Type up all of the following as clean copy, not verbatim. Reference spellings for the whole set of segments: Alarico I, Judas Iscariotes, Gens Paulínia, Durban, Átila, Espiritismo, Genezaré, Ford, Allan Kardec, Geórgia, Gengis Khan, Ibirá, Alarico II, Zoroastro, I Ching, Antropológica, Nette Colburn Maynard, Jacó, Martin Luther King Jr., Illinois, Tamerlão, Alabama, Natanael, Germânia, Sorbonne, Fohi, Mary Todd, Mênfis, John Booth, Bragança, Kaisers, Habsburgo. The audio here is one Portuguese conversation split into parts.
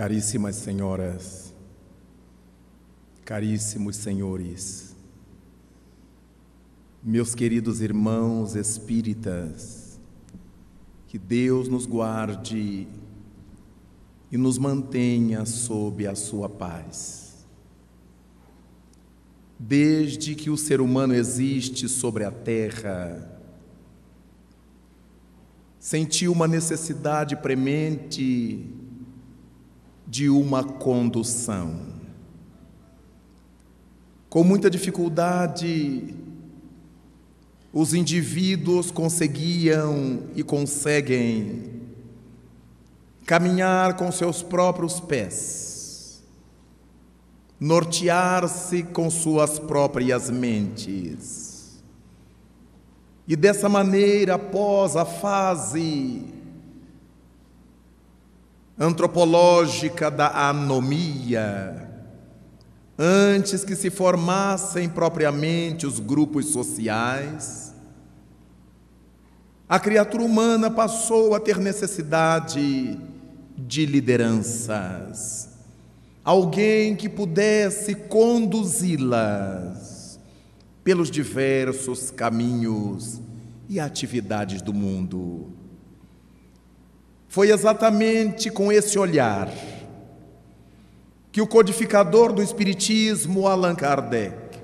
Caríssimas senhoras, caríssimos senhores, meus queridos irmãos espíritas, que Deus nos guarde e nos mantenha sob a sua paz. Desde que o ser humano existe sobre a terra, sentiu uma necessidade premente de uma condução. Com muita dificuldade, os indivíduos conseguiam e conseguem caminhar com seus próprios pés, nortear-se com suas próprias mentes. E dessa maneira, após a fase antropológica da anomia, antes que se formassem propriamente os grupos sociais, a criatura humana passou a ter necessidade de lideranças, alguém que pudesse conduzi-las pelos diversos caminhos e atividades do mundo. Foi exatamente com esse olhar que o codificador do Espiritismo, Allan Kardec,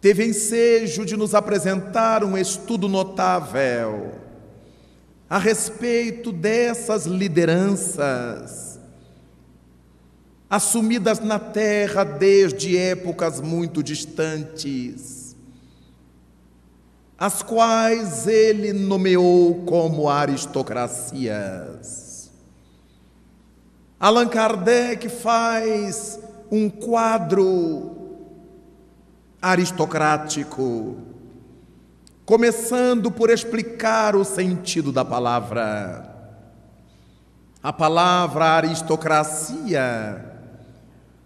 teve ensejo de nos apresentar um estudo notável a respeito dessas lideranças assumidas na Terra desde épocas muito distantes, as quais ele nomeou como aristocracias. Allan Kardec faz um quadro aristocrático, começando por explicar o sentido da palavra. A palavra aristocracia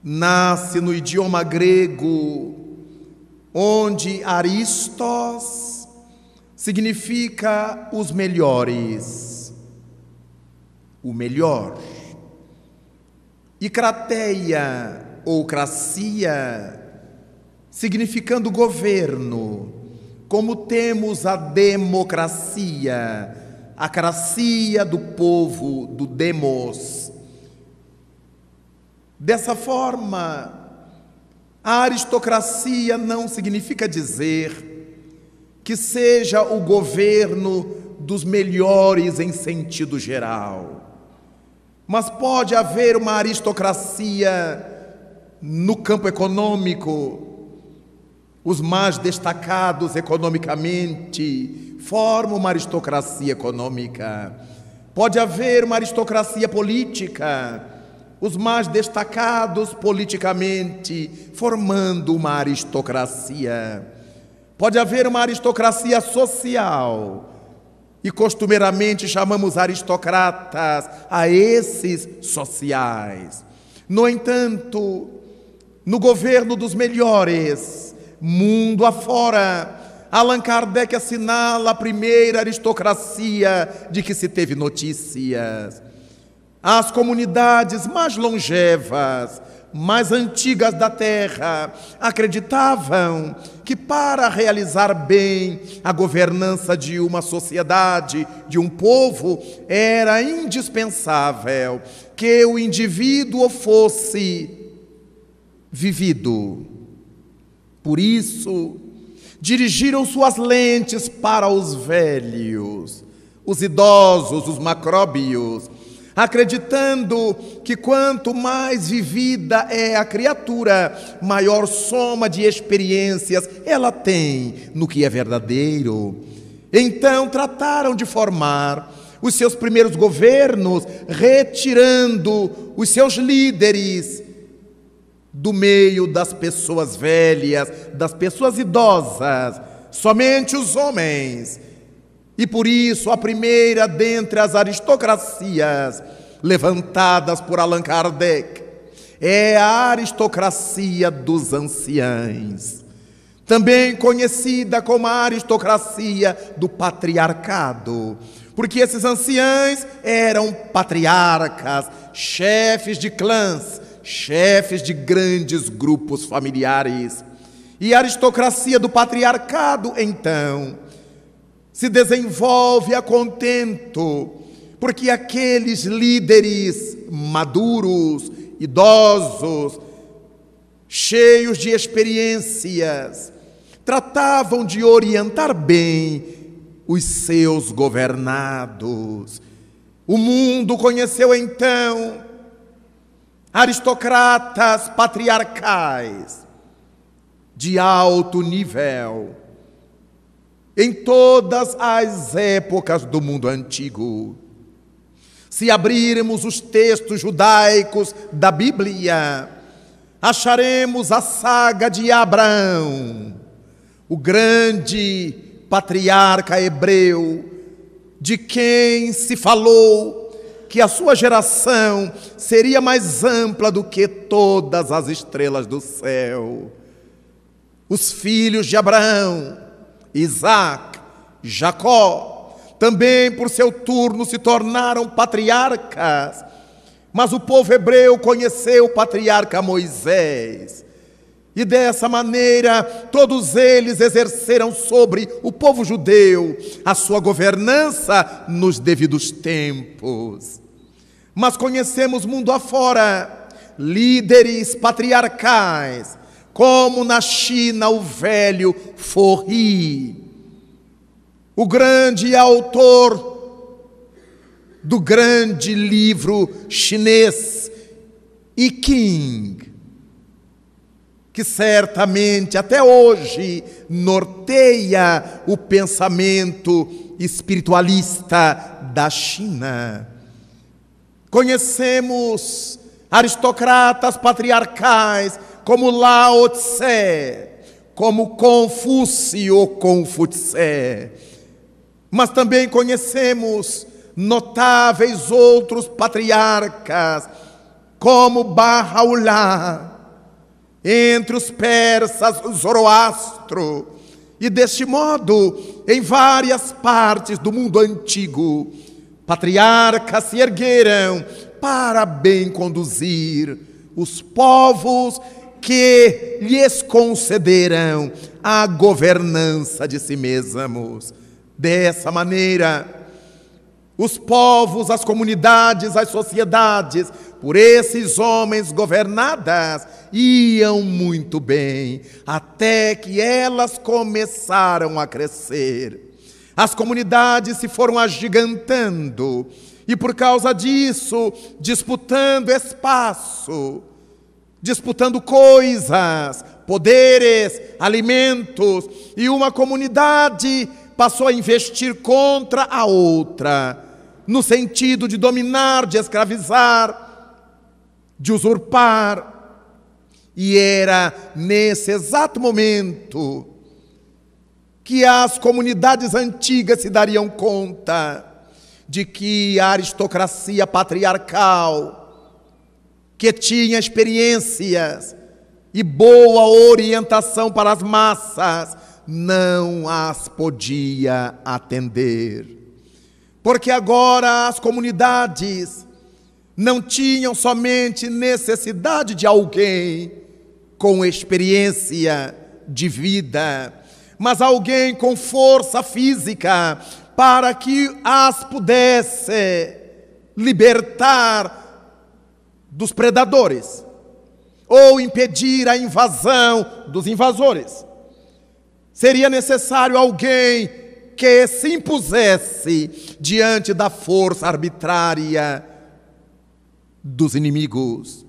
nasce no idioma grego, onde aristos significa os melhores, o melhor. E crateia ou cracia, significando governo, como temos a democracia, a cracia do povo, do demos. Dessa forma, a aristocracia não significa dizer que seja o governo dos melhores em sentido geral, mas pode haver uma aristocracia no campo econômico. Os mais destacados economicamente formam uma aristocracia econômica. Pode haver uma aristocracia política, os mais destacados politicamente formando uma aristocracia. Pode haver uma aristocracia social, e costumeiramente chamamos aristocratas a esses sociais. No entanto, no governo dos melhores, mundo afora, Allan Kardec assinala a primeira aristocracia de que se teve notícias. As comunidades mais longevas, mais antigas da terra, acreditavam que para realizar bem a governança de uma sociedade, de um povo, era indispensável que o indivíduo fosse vivido. Por isso, dirigiram suas lentes para os velhos, os idosos, os macróbios, acreditando que quanto mais vivida é a criatura, maior soma de experiências ela tem no que é verdadeiro. Então trataram de formar os seus primeiros governos, retirando os seus líderes do meio das pessoas velhas, das pessoas idosas, somente os homens. E por isso, a primeira dentre as aristocracias levantadas por Allan Kardec é a aristocracia dos anciãs, também conhecida como a aristocracia do patriarcado, porque esses anciãs eram patriarcas, chefes de clãs, chefes de grandes grupos familiares. E a aristocracia do patriarcado, então, se desenvolve a contento, porque aqueles líderes maduros, idosos, cheios de experiências, tratavam de orientar bem os seus governados. O mundo conheceu, então, aristocratas patriarcais de alto nível em todas as épocas do mundo antigo. Se abrirmos os textos judaicos da Bíblia, acharemos a saga de Abraão, o grande patriarca hebreu, de quem se falou que a sua geração seria mais ampla do que todas as estrelas do céu. Os filhos de Abraão, Isaac, Jacó, também por seu turno se tornaram patriarcas, mas o povo hebreu conheceu o patriarca Moisés, e dessa maneira todos eles exerceram sobre o povo judeu a sua governança nos devidos tempos. Mas conhecemos mundo afora líderes patriarcais, como na China o velho Fohi, o grande autor do grande livro chinês I Ching, que certamente até hoje norteia o pensamento espiritualista da China. Conhecemos aristocratas patriarcais como Laotse, como Confúcio ou Confutse. Mas também conhecemos notáveis outros patriarcas, como Bahá'u'lláh, entre os persas Zoroastro, e deste modo, em várias partes do mundo antigo, patriarcas se ergueram para bem conduzir os povos que lhes concederam a governança de si mesmos. Dessa maneira, os povos, as comunidades, as sociedades, por esses homens governadas, iam muito bem, até que elas começaram a crescer. As comunidades se foram agigantando, e por causa disso, disputando espaço, disputando coisas, poderes, alimentos, e uma comunidade passou a investir contra a outra, no sentido de dominar, de escravizar, de usurpar. E era nesse exato momento que as comunidades antigas se dariam conta de que a aristocracia patriarcal, que tinha experiências e boa orientação para as massas, não as podia atender, porque agora as comunidades não tinham somente necessidade de alguém com experiência de vida, mas alguém com força física para que as pudesse libertar dos predadores ou impedir a invasão dos invasores. Seria necessário alguém que se impusesse diante da força arbitrária dos inimigos.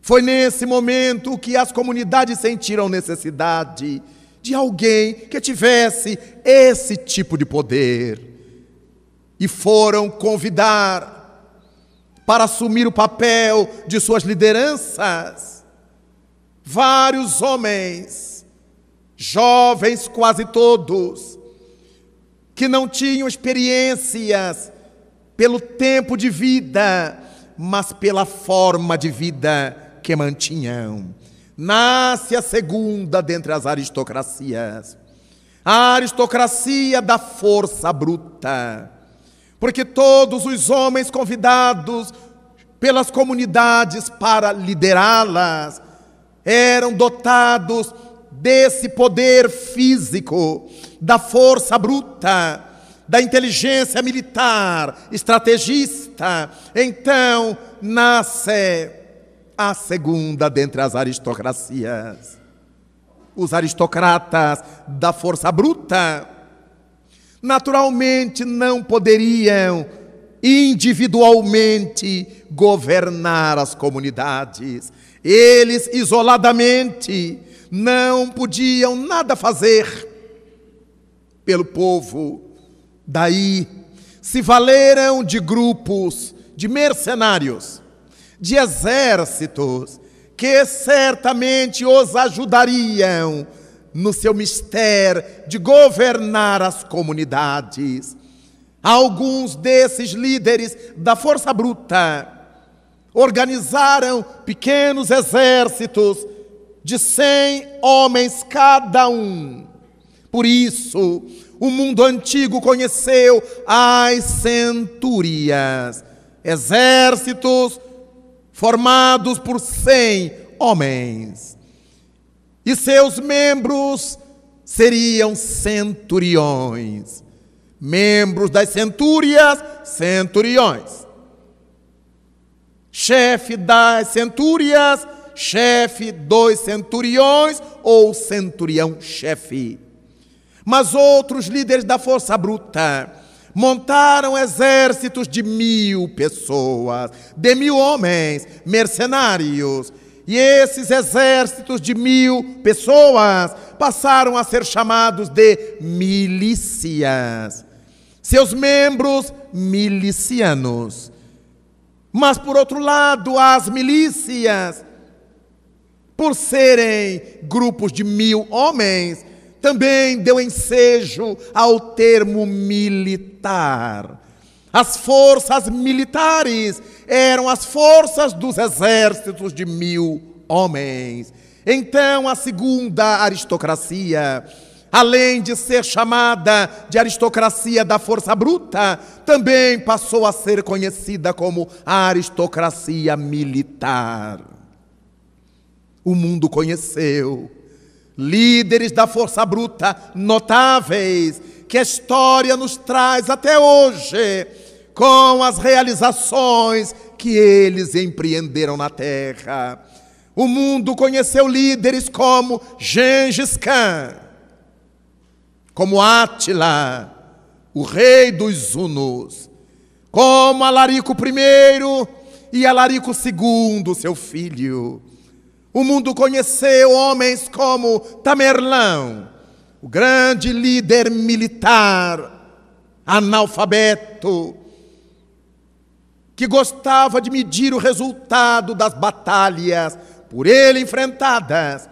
Foi nesse momento que as comunidades sentiram necessidade de alguém que tivesse esse tipo de poder. E foram convidar para assumir o papel de suas lideranças vários homens, jovens quase todos, que não tinham experiências pelo tempo de vida, mas pela forma de vida que mantinham. Nasce a segunda dentre as aristocracias, a aristocracia da força bruta, porque todos os homens convidados pelas comunidades para liderá-las eram dotados desse poder físico, da força bruta, da inteligência militar, estrategista. Então nasce a segunda dentre as aristocracias, os aristocratas da força bruta. Naturalmente não poderiam individualmente governar as comunidades. Eles isoladamente não podiam nada fazer pelo povo. Daí se valeram de grupos de mercenários, de exércitos, que certamente os ajudariam no seu mistério de governar as comunidades. Alguns desses líderes da força bruta organizaram pequenos exércitos de 100 homens cada um. Por isso, o mundo antigo conheceu as centúrias, exércitos formados por 100 homens. E seus membros seriam centuriões. Membros das centúrias, centuriões. Chefe das centúrias, chefe dos centuriões ou centurião-chefe. Mas outros líderes da força bruta montaram exércitos de 1000 pessoas, de 1000 homens, mercenários. E esses exércitos de 1000 pessoas passaram a ser chamados de milícias. Seus membros, milicianos. Mas, por outro lado, as milícias, por serem grupos de 1000 homens, também deu ensejo ao termo militar. As forças militares eram as forças dos exércitos de 1000 homens. Então, a segunda aristocracia, além de ser chamada de aristocracia da força bruta, também passou a ser conhecida como a aristocracia militar. O mundo conheceu líderes da força bruta notáveis, que a história nos traz até hoje, com as realizações que eles empreenderam na Terra. O mundo conheceu líderes como Gengis Khan, como Átila, o rei dos hunos, como Alarico I e Alarico II, seu filho. O mundo conheceu homens como Tamerlão, o grande líder militar, analfabeto, que gostava de medir o resultado das batalhas por ele enfrentadas.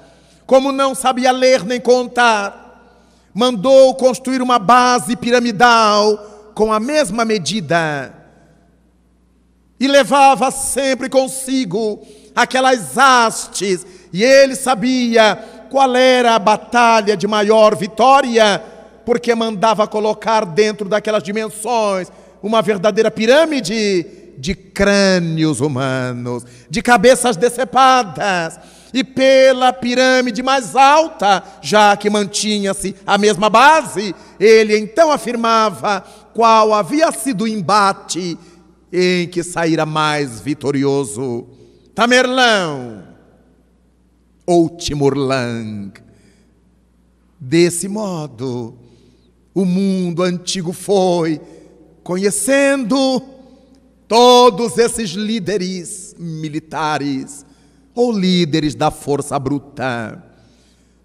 Como não sabia ler nem contar, mandou construir uma base piramidal com a mesma medida e levava sempre consigo aquelas hastes, e ele sabia qual era a batalha de maior vitória, porque mandava colocar dentro daquelas dimensões uma verdadeira pirâmide de crânios humanos, de cabeças decepadas, e pela pirâmide mais alta, já que mantinha-se a mesma base, ele então afirmava qual havia sido o embate em que saíra mais vitorioso. Tamerlão ou Timurlang. Desse modo, o mundo antigo foi conhecendo todos esses líderes militares ou líderes da força bruta.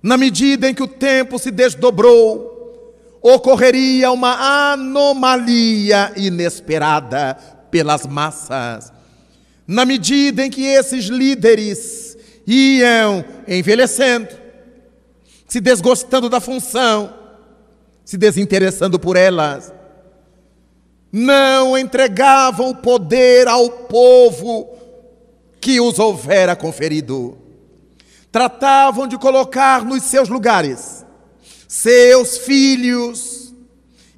Na medida em que o tempo se desdobrou, ocorreria uma anomalia inesperada pelas massas. Na medida em que esses líderes iam envelhecendo, se desgostando da função, se desinteressando por elas, não entregavam o poder ao povo que os houvera conferido. Tratavam de colocar nos seus lugares seus filhos,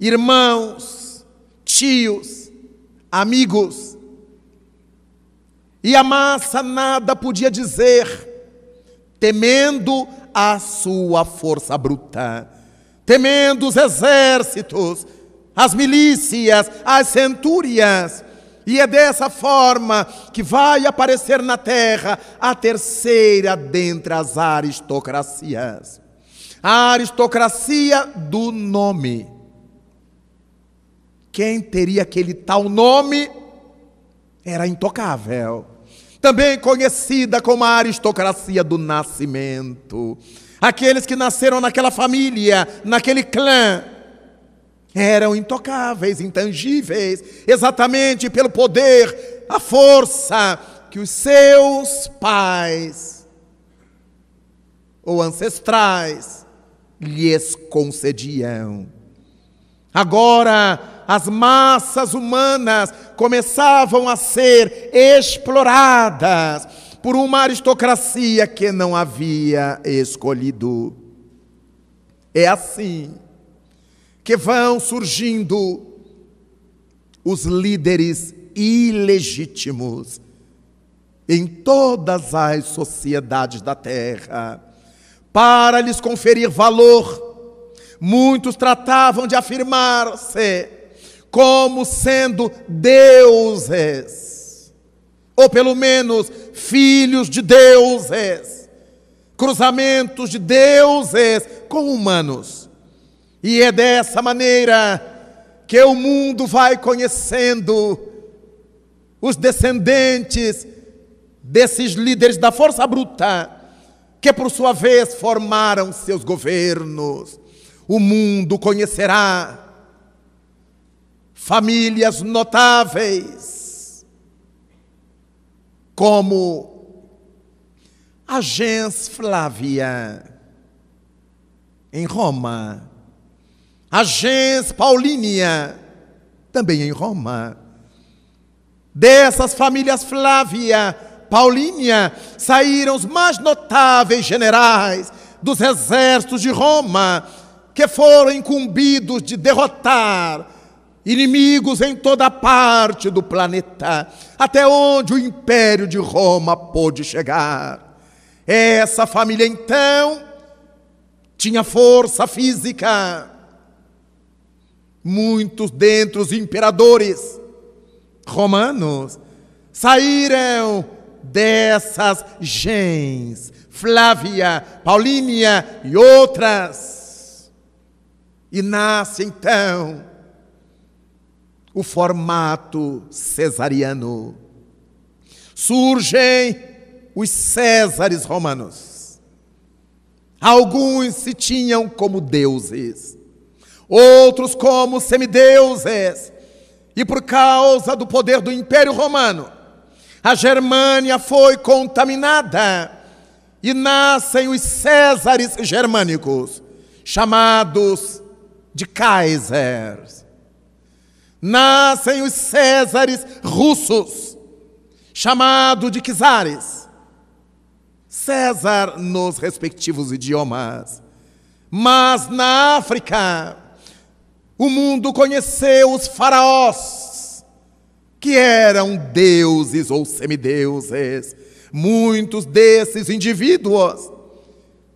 irmãos, tios, amigos. E a massa nada podia dizer, temendo a sua força bruta, temendo os exércitos, as milícias, as centúrias. E é dessa forma que vai aparecer na Terra a terceira dentre as aristocracias. A aristocracia do nome. Quem teria aquele tal nome era intocável. Também conhecida como a aristocracia do nascimento. Aqueles que nasceram naquela família, naquele clã, eram intocáveis, intangíveis, exatamente pelo poder, a força que os seus pais ou ancestrais lhes concediam. Agora, as massas humanas começavam a ser exploradas por uma aristocracia que não havia escolhido. É assim que vão surgindo os líderes ilegítimos em todas as sociedades da Terra. Para lhes conferir valor, muitos tratavam de afirmar-se como sendo deuses, ou pelo menos filhos de deuses, cruzamentos de deuses com humanos. E é dessa maneira que o mundo vai conhecendo os descendentes desses líderes da força bruta, que por sua vez formaram seus governos. O mundo conhecerá famílias notáveis, como a Gens Flávia, em Roma, a Gens Paulínia, também em Roma. Dessas famílias Flávia, Paulínia, saíram os mais notáveis generais dos exércitos de Roma, que foram incumbidos de derrotar inimigos em toda parte do planeta, até onde o Império de Roma pôde chegar. Essa família, então, tinha força física. Muitos dentre os imperadores romanos saíram dessas gens, Flávia, Paulínia e outras. E nasce então o formato cesariano. Surgem os césares romanos. Alguns se tinham como deuses, outros como semideuses, e por causa do poder do Império Romano, a Germânia foi contaminada, e nascem os césares germânicos, chamados de kaisers. Nascem os césares russos, chamados de czares, César nos respectivos idiomas. Mas na África, o mundo conheceu os faraós, que eram deuses ou semideuses. Muitos desses indivíduos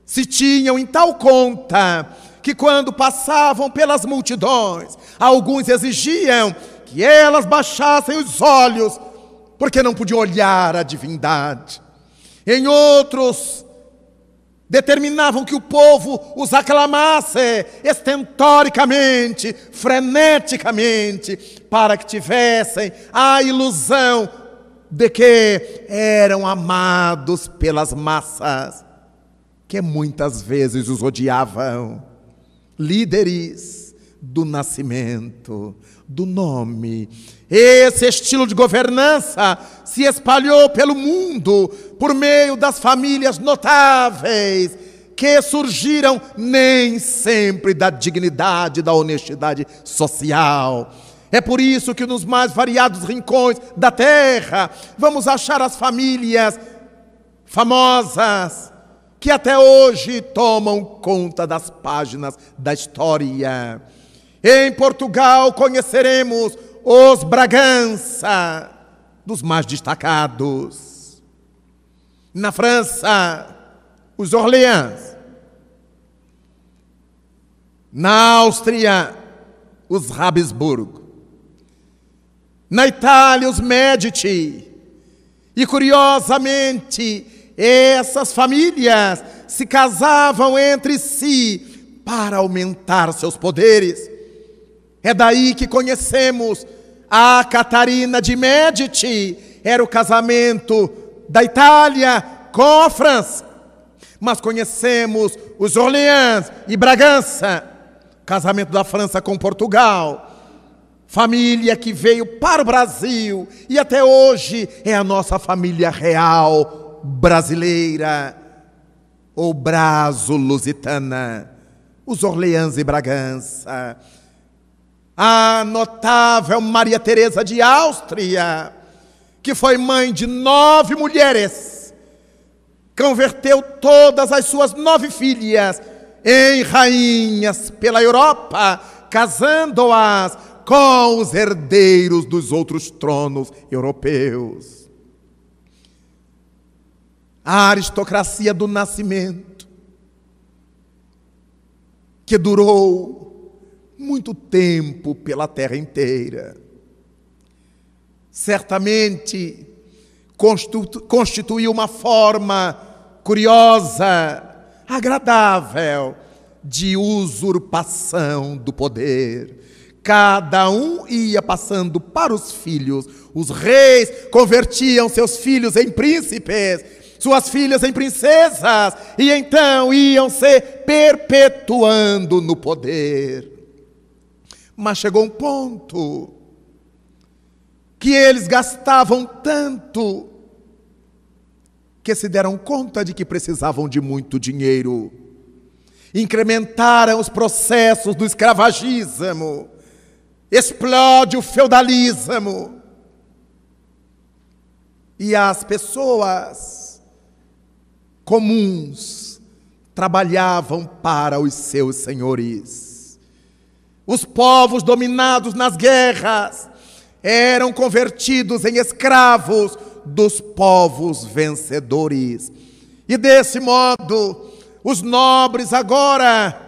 se tinham em tal conta que, quando passavam pelas multidões, alguns exigiam que elas baixassem os olhos, porque não podiam olhar a divindade. Em outros, determinavam que o povo os aclamasse estentoricamente, freneticamente, para que tivessem a ilusão de que eram amados pelas massas, que muitas vezes os odiavam. Líderes do nascimento, do nome. Esse estilo de governança se espalhou pelo mundo por meio das famílias notáveis, que surgiram nem sempre da dignidade, da honestidade social. É por isso que nos mais variados rincões da Terra vamos achar as famílias famosas que até hoje tomam conta das páginas da história. Em Portugal conheceremos os Bragança, dos mais destacados. Na França, os Orleans. Na Áustria, os Habsburgo. Na Itália, os Medici. E, curiosamente, essas famílias se casavam entre si para aumentar seus poderes. É daí que conhecemos a Catarina de Medici. Era o casamento da Itália com a França. Mas conhecemos os Orleans e Bragança, casamento da França com Portugal. Família que veio para o Brasil e até hoje é a nossa família real brasileira, ou braso-lusitana, os Orleans e Bragança. A notável Maria Teresa de Áustria, que foi mãe de 9 mulheres, converteu todas as suas 9 filhas em rainhas pela Europa, casando-as com os herdeiros dos outros tronos europeus. A aristocracia do nascimento, que durou muito tempo pela terra inteira, certamente constituiu uma forma curiosa, agradável, de usurpação do poder. Cada um ia passando para os filhos. Os reis convertiam seus filhos em príncipes, suas filhas em princesas, e então iam se perpetuando no poder. Mas chegou um ponto que eles gastavam tanto que se deram conta de que precisavam de muito dinheiro. Incrementaram os processos do escravagismo. Explode o feudalismo. E as pessoas comuns trabalhavam para os seus senhores. Os povos dominados nas guerras eram convertidos em escravos dos povos vencedores. E desse modo, os nobres agora,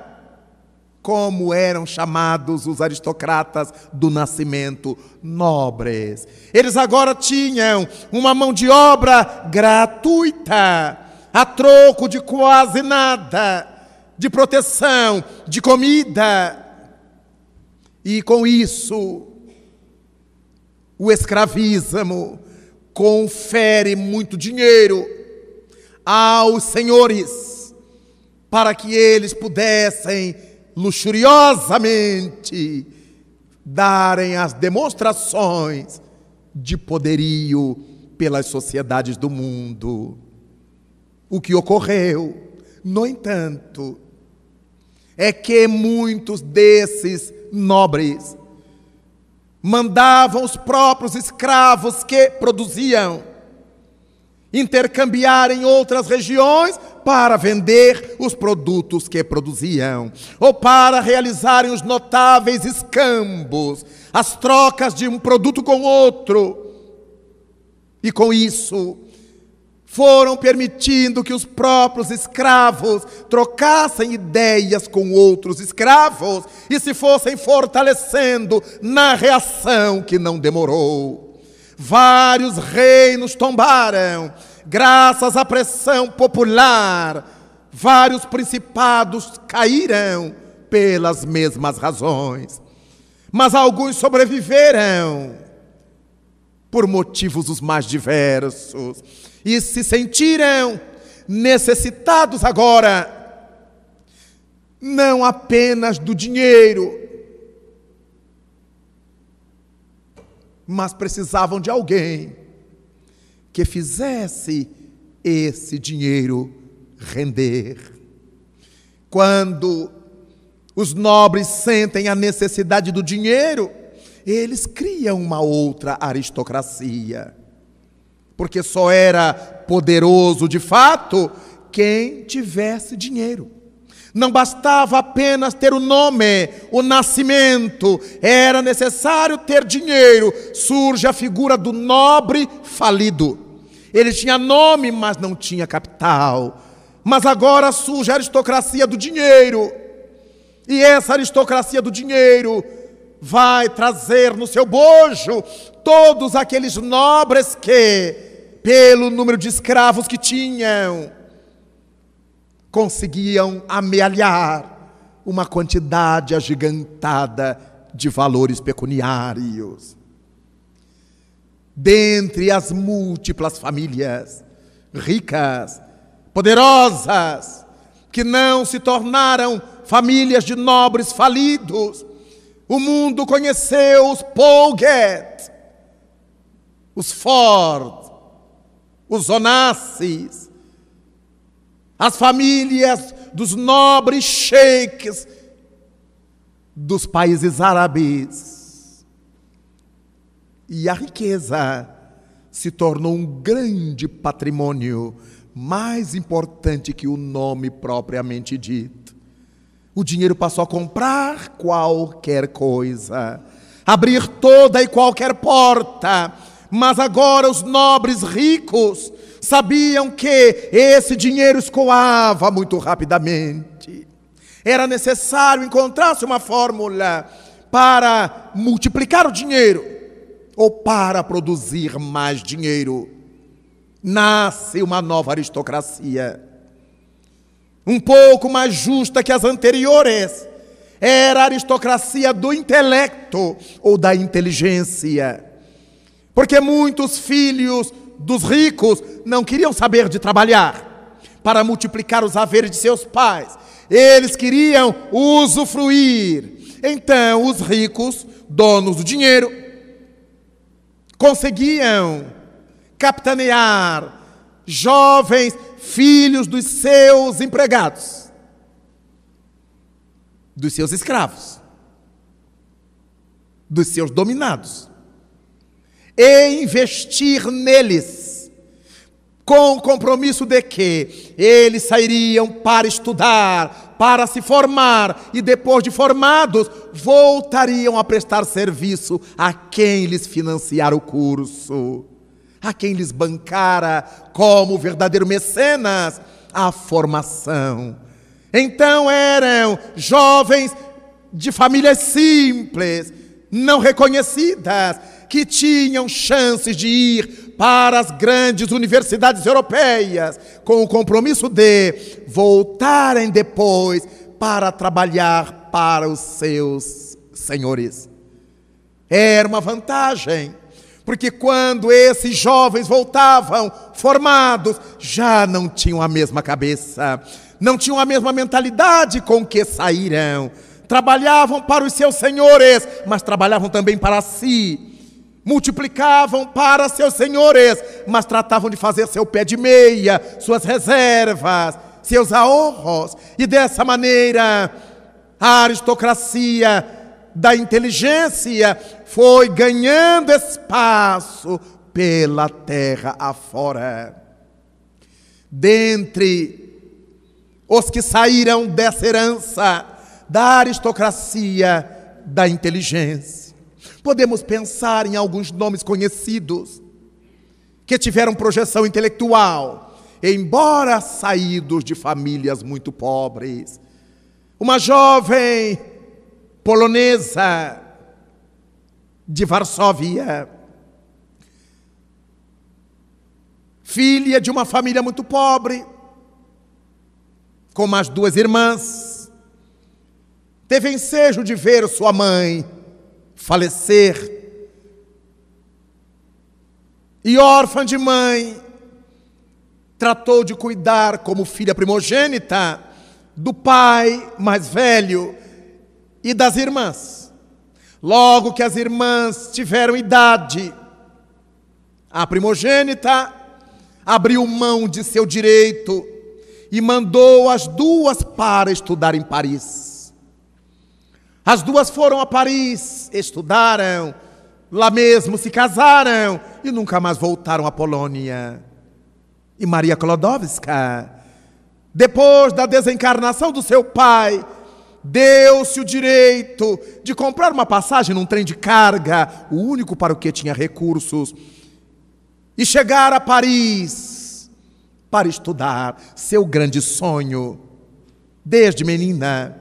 como eram chamados os aristocratas do nascimento, nobres. Eles agora tinham uma mão de obra gratuita, a troco de quase nada, de proteção, de comida. E com isso, o escravismo confere muito dinheiro aos senhores, para que eles pudessem luxuriosamente darem as demonstrações de poderio pelas sociedades do mundo. O que ocorreu, no entanto, é que muitos desses nobres mandavam os próprios escravos que produziam intercambiar em outras regiões para vender os produtos que produziam, ou para realizarem os notáveis escambos, as trocas de um produto com outro. E com isso, foram permitindo que os próprios escravos trocassem ideias com outros escravos e se fossem fortalecendo na reação que não demorou. Vários reinos tombaram, graças à pressão popular. Vários principados caíram pelas mesmas razões. Mas alguns sobreviveram por motivos os mais diversos e se sentiram necessitados agora não apenas do dinheiro, mas precisavam de alguém que fizesse esse dinheiro render. Quando os nobres sentem a necessidade do dinheiro, eles criam uma outra aristocracia, porque só era poderoso de fato quem tivesse dinheiro. Não bastava apenas ter o nome, o nascimento, era necessário ter dinheiro. Surge a figura do nobre falido. Ele tinha nome, mas não tinha capital. Mas agora surge a aristocracia do dinheiro. E essa aristocracia do dinheiro vai trazer no seu bojo todos aqueles nobres que, pelo número de escravos que tinham, conseguiam amealhar uma quantidade agigantada de valores pecuniários. Dentre as múltiplas famílias ricas, poderosas, que não se tornaram famílias de nobres falidos, o mundo conheceu os Pouget, os Ford, os Onassis, as famílias dos nobres sheiks dos países árabes. E a riqueza se tornou um grande patrimônio, mais importante que o nome propriamente dito. O dinheiro passou a comprar qualquer coisa, abrir toda e qualquer porta. Mas agora os nobres ricos sabiam que esse dinheiro escoava muito rapidamente. Era necessário encontrar-se uma fórmula para multiplicar o dinheiro ou para produzir mais dinheiro. Nasce uma nova aristocracia, um pouco mais justa que as anteriores. Era a aristocracia do intelecto ou da inteligência. Porque muitos filhos dos ricos não queriam saber de trabalhar para multiplicar os haveres de seus pais. Eles queriam usufruir. Então, os ricos, donos do dinheiro, conseguiam capitanear jovens filhos dos seus empregados, dos seus escravos, dos seus dominados, e investir neles, com o compromisso de que eles sairiam para estudar, para se formar, e depois de formados, voltariam a prestar serviço a quem lhes financiara o curso, a quem lhes bancara, como verdadeiro mecenas, a formação. Então eram jovens de famílias simples, não reconhecidas, que tinham chances de ir para as grandes universidades europeias, com o compromisso de voltarem depois para trabalhar para os seus senhores. Era uma vantagem, porque quando esses jovens voltavam formados, já não tinham a mesma cabeça, não tinham a mesma mentalidade com que saíram. Trabalhavam para os seus senhores, mas trabalhavam também para si. Multiplicavam para seus senhores, mas tratavam de fazer seu pé de meia, suas reservas, seus ahorros. E dessa maneira, a aristocracia da inteligência foi ganhando espaço pela terra afora. Dentre os que saíram dessa herança da aristocracia da inteligência, podemos pensar em alguns nomes conhecidos que tiveram projeção intelectual, embora saídos de famílias muito pobres. Uma jovem polonesa de Varsóvia, filha de uma família muito pobre, com mais duas irmãs, teve ensejo de ver sua mãe falecer, e órfã de mãe, tratou de cuidar como filha primogênita do pai mais velho e das irmãs. Logo que as irmãs tiveram idade, a primogênita abriu mão de seu direito e mandou as duas para estudar em Paris. As duas foram a Paris, estudaram, lá mesmo se casaram e nunca mais voltaram à Polônia. E Maria Skłodowska Depois da desencarnação do seu pai, deu-se o direito de comprar uma passagem num trem de carga, o único para o que tinha recursos, e chegar a Paris para estudar seu grande sonho. Desde menina,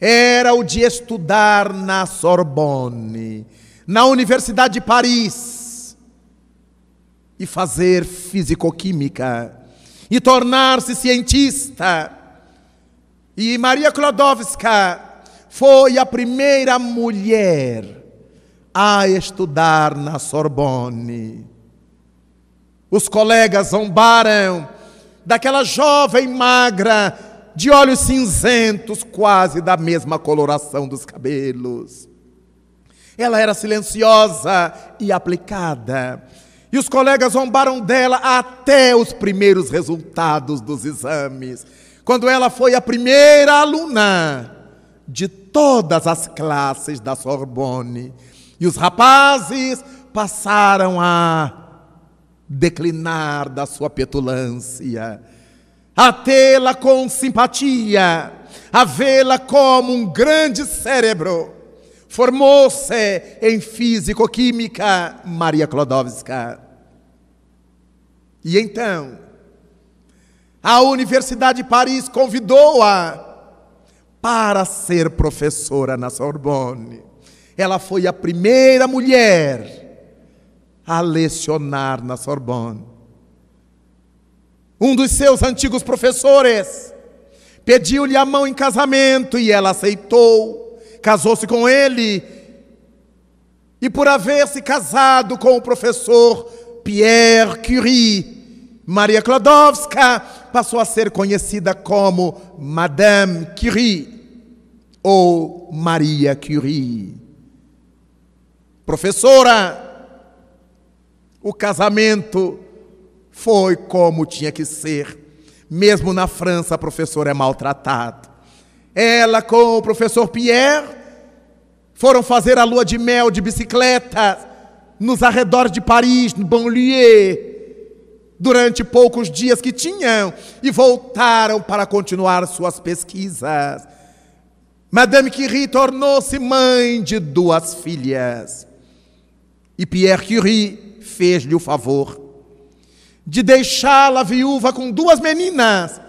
era o de estudar na Sorbonne, na Universidade de Paris, e fazer fisicoquímica, e tornar-se cientista. E Maria Skłodowska foi a primeira mulher a estudar na Sorbonne. Os colegas zombaram daquela jovem magra, de olhos cinzentos, quase da mesma coloração dos cabelos. Ela era silenciosa e aplicada. E os colegas zombaram dela até os primeiros resultados dos exames, quando ela foi a primeira aluna de todas as classes da Sorbonne. E os rapazes passaram a declinar da sua petulância, a tê-la com simpatia, a vê-la como um grande cérebro. Formou-se em físico-química, Maria Skłodowska. E então, a Universidade de Paris convidou-a para ser professora na Sorbonne. Ela foi a primeira mulher a lecionar na Sorbonne. Um dos seus antigos professores pediu-lhe a mão em casamento e ela aceitou, casou-se com ele, e por haver se casado com o professor Pierre Curie, Maria Skłodowska passou a ser conhecida como Madame Curie, ou Maria Curie. Professora, o casamento foi como tinha que ser. Mesmo na França, a professora é maltratada. Ela com o professor Pierre foram fazer a lua de mel de bicicleta nos arredores de Paris, no banlieue, durante poucos dias que tinham, e voltaram para continuar suas pesquisas. Madame Curie tornou-se mãe de 2 filhas. E Pierre Curie fez-lhe o favor de deixá-la viúva com 2 meninas,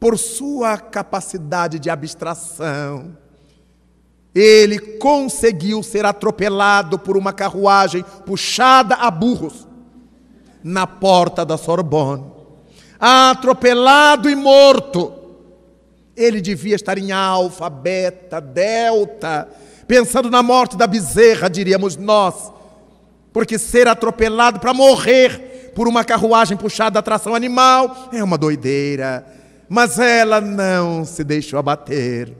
por sua capacidade de abstração. Ele conseguiu ser atropelado por uma carruagem puxada a burros na porta da Sorbonne, atropelado e morto. Ele devia estar em alfa, beta, delta, pensando na morte da bezerra, diríamos nós, porque ser atropelado para morrer por uma carruagem puxada a tração animal é uma doideira. Mas ela não se deixou abater.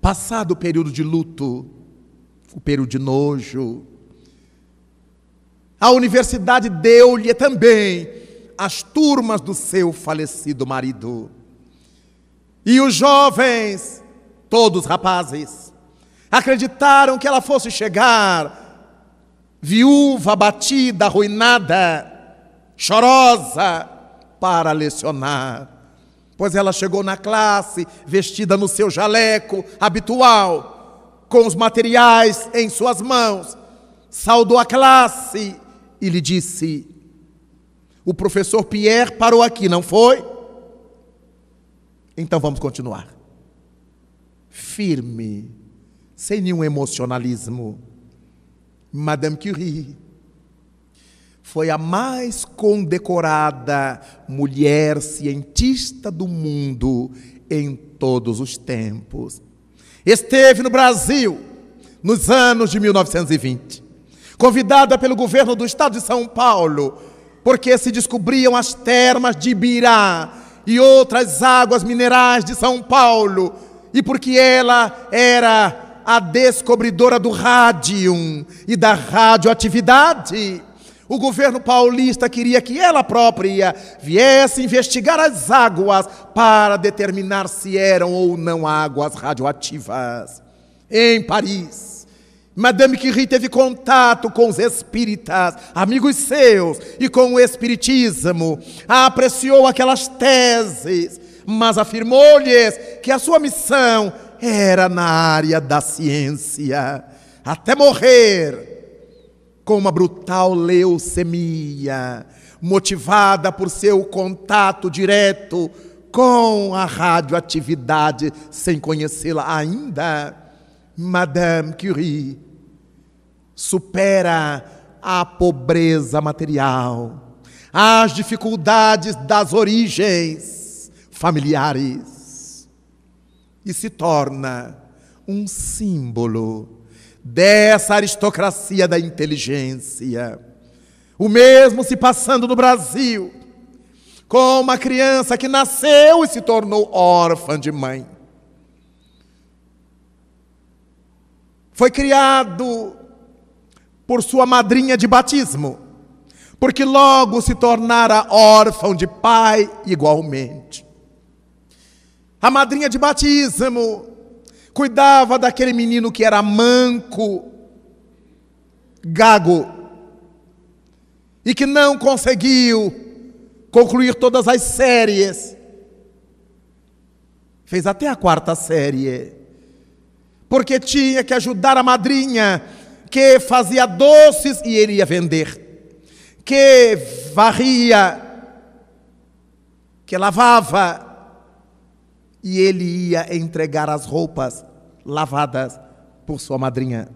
Passado o período de luto, o período de nojo, a universidade deu-lhe também as turmas do seu falecido marido. E os jovens, todos rapazes, acreditaram que ela fosse chegar viúva, abatida, arruinada, chorosa, para lecionar. Pois ela chegou na classe vestida no seu jaleco habitual, com os materiais em suas mãos, saudou a classe e lhe disse: o professor Pierre parou aqui, não foi? Então vamos continuar. Firme, sem nenhum emocionalismo, Madame Curie foi a mais condecorada mulher cientista do mundo em todos os tempos. Esteve no Brasil nos anos de 1920. Convidada pelo governo do estado de São Paulo, porque se descobriam as termas de Ibirá e outras águas minerais de São Paulo, e porque ela era a descobridora do rádium e da radioatividade, o governo paulista queria que ela própria viesse investigar as águas para determinar se eram ou não águas radioativas. Em Paris, Madame Curie teve contato com os espíritas, amigos seus, e com o espiritismo. Apreciou aquelas teses, mas afirmou-lhes que a sua missão era na área da ciência. Até morrer com uma brutal leucemia, motivada por seu contato direto com a radioatividade, sem conhecê-la ainda, Madame Curie supera a pobreza material, as dificuldades das origens familiares e se torna um símbolo dessa aristocracia da inteligência. O mesmo se passando no Brasil com uma criança que nasceu e se tornou órfã de mãe. Foi criado por sua madrinha de batismo, porque logo se tornara órfão de pai igualmente. A madrinha de batismo cuidava daquele menino que era manco, gago, e que não conseguiu concluir todas as séries. Fez até a 4ª série. Porque tinha que ajudar a madrinha, que fazia doces e ele ia vender, que varria, que lavava, e ele ia entregar as roupas lavadas por sua madrinha.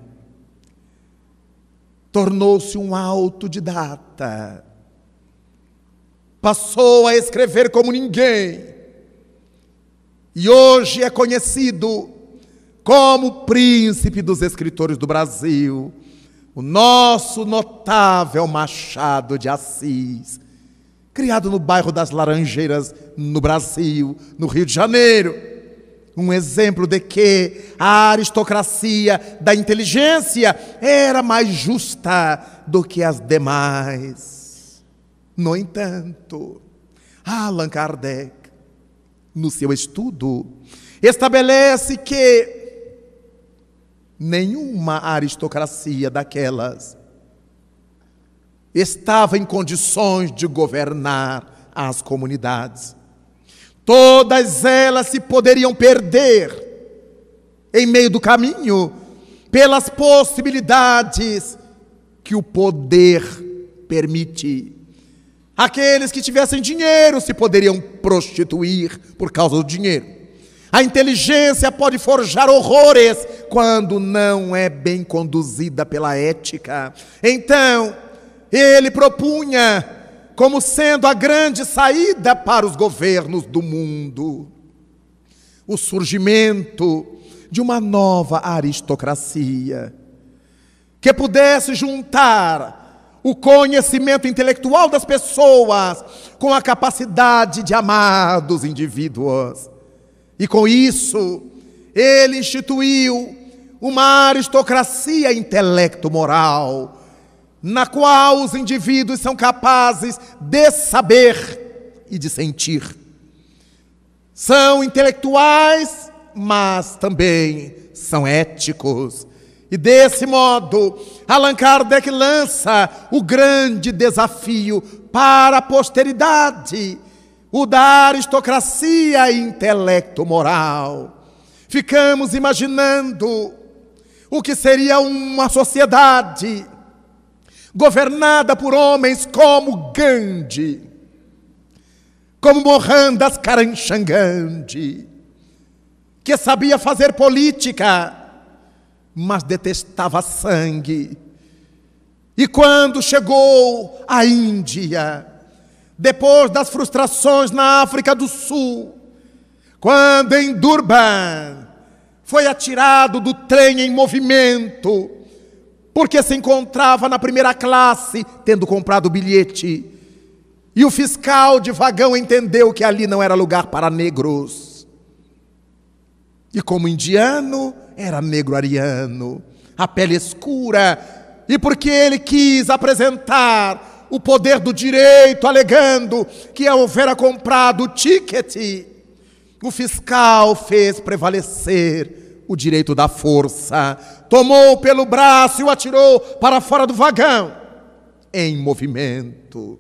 Tornou-se um autodidata, passou a escrever como ninguém, e hoje é conhecido como príncipe dos escritores do Brasil, o nosso notável Machado de Assis, criado no bairro das Laranjeiras, no Brasil, no Rio de Janeiro, um exemplo de que a aristocracia da inteligência era mais justa do que as demais. No entanto, Allan Kardec, no seu estudo, estabelece que nenhuma aristocracia daquelas estava em condições de governar as comunidades. Todas elas se poderiam perder em meio do caminho pelas possibilidades que o poder permite. Aqueles que tivessem dinheiro se poderiam prostituir por causa do dinheiro. A inteligência pode forjar horrores quando não é bem conduzida pela ética. Então, ele propunha como sendo a grande saída para os governos do mundo o surgimento de uma nova aristocracia que pudesse juntar o conhecimento intelectual das pessoas com a capacidade de amar dos indivíduos. E com isso, ele instituiu uma aristocracia intelecto-moral, na qual os indivíduos são capazes de saber e de sentir. São intelectuais, mas também são éticos. E desse modo, Allan Kardec lança o grande desafio para a posteridade, o da aristocracia intelecto-moral. Ficamos imaginando o que seria uma sociedade governada por homens como Gandhi, como Mohandas Karamchand Gandhi, que sabia fazer política, mas detestava sangue. E quando chegou à Índia, depois das frustrações na África do Sul, quando em Durban foi atirado do trem em movimento, porque se encontrava na 1ª classe, tendo comprado o bilhete, e o fiscal de vagão entendeu que ali não era lugar para negros. E como indiano, era negro-ariano, a pele escura, e porque ele quis apresentar o poder do direito, alegando que ao houvera comprado o ticket, o fiscal fez prevalecer o direito da força. Tomou pelo braço e o atirou para fora do vagão, em movimento.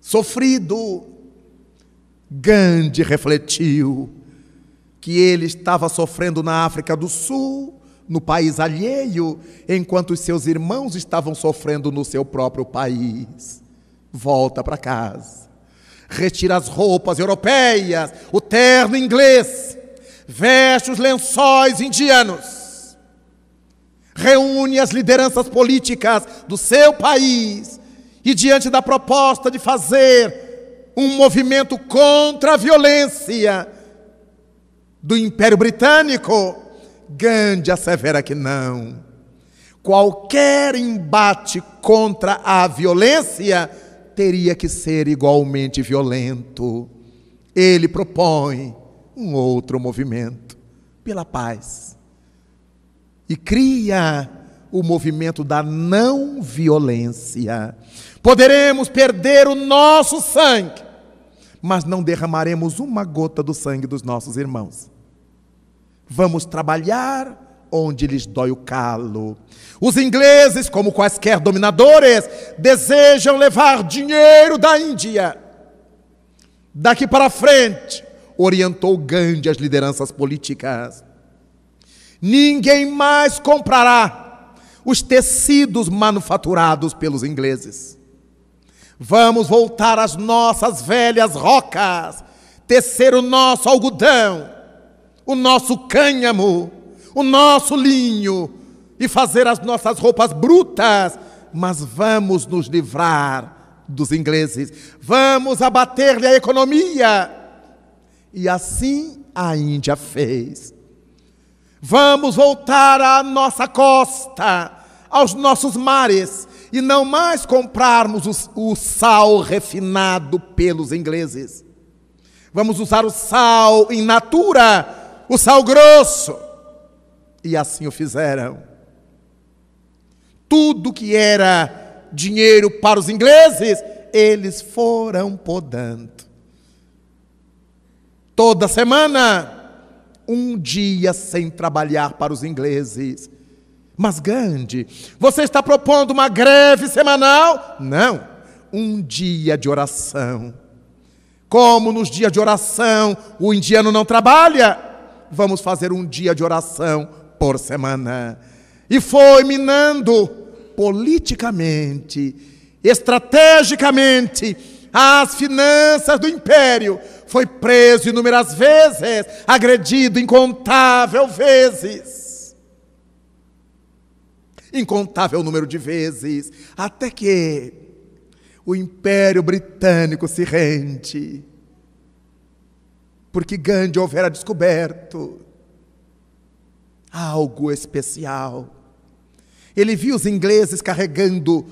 Sofrido, Gandhi refletiu que ele estava sofrendo na África do Sul, no país alheio, enquanto os seus irmãos estavam sofrendo no seu próprio país. Volta para casa, retira as roupas europeias, o terno inglês, veste os lençóis indianos, reúne as lideranças políticas do seu país e, diante da proposta de fazer um movimento contra a violência do Império Britânico, Gandhi assevera que não. Qualquer embate contra a violência teria que ser igualmente violento. Ele propõe um outro movimento pela paz e cria o movimento da não violência. Poderemos perder o nosso sangue, mas não derramaremos uma gota do sangue dos nossos irmãos. Vamos trabalhar onde lhes dói o calo. Os ingleses, como quaisquer dominadores, desejam levar dinheiro da Índia. Daqui para frente, orientou Gandhi as lideranças políticas, ninguém mais comprará os tecidos manufaturados pelos ingleses. Vamos voltar às nossas velhas rocas, tecer o nosso algodão, o nosso cânhamo, o nosso linho, e fazer as nossas roupas brutas, mas vamos nos livrar dos ingleses, vamos abater-lhe a economia. E assim a Índia fez. Vamos voltar à nossa costa, aos nossos mares, e não mais comprarmos o sal refinado pelos ingleses. Vamos usar o sal in natura, o sal grosso, e assim o fizeram. Tudo que era dinheiro para os ingleses, eles foram podando. Toda semana, um dia sem trabalhar para os ingleses. Mas Gandhi, você está propondo uma greve semanal? Não, um dia de oração. Como nos dias de oração o indiano não trabalha, vamos fazer um dia de oração por semana. E foi minando politicamente, estrategicamente, as finanças do império. Foi preso inúmeras vezes, agredido incontável vezes. Incontável número de vezes, até que o Império Britânico se rende. Porque Gandhi houvera descoberto algo especial. Ele viu os ingleses carregando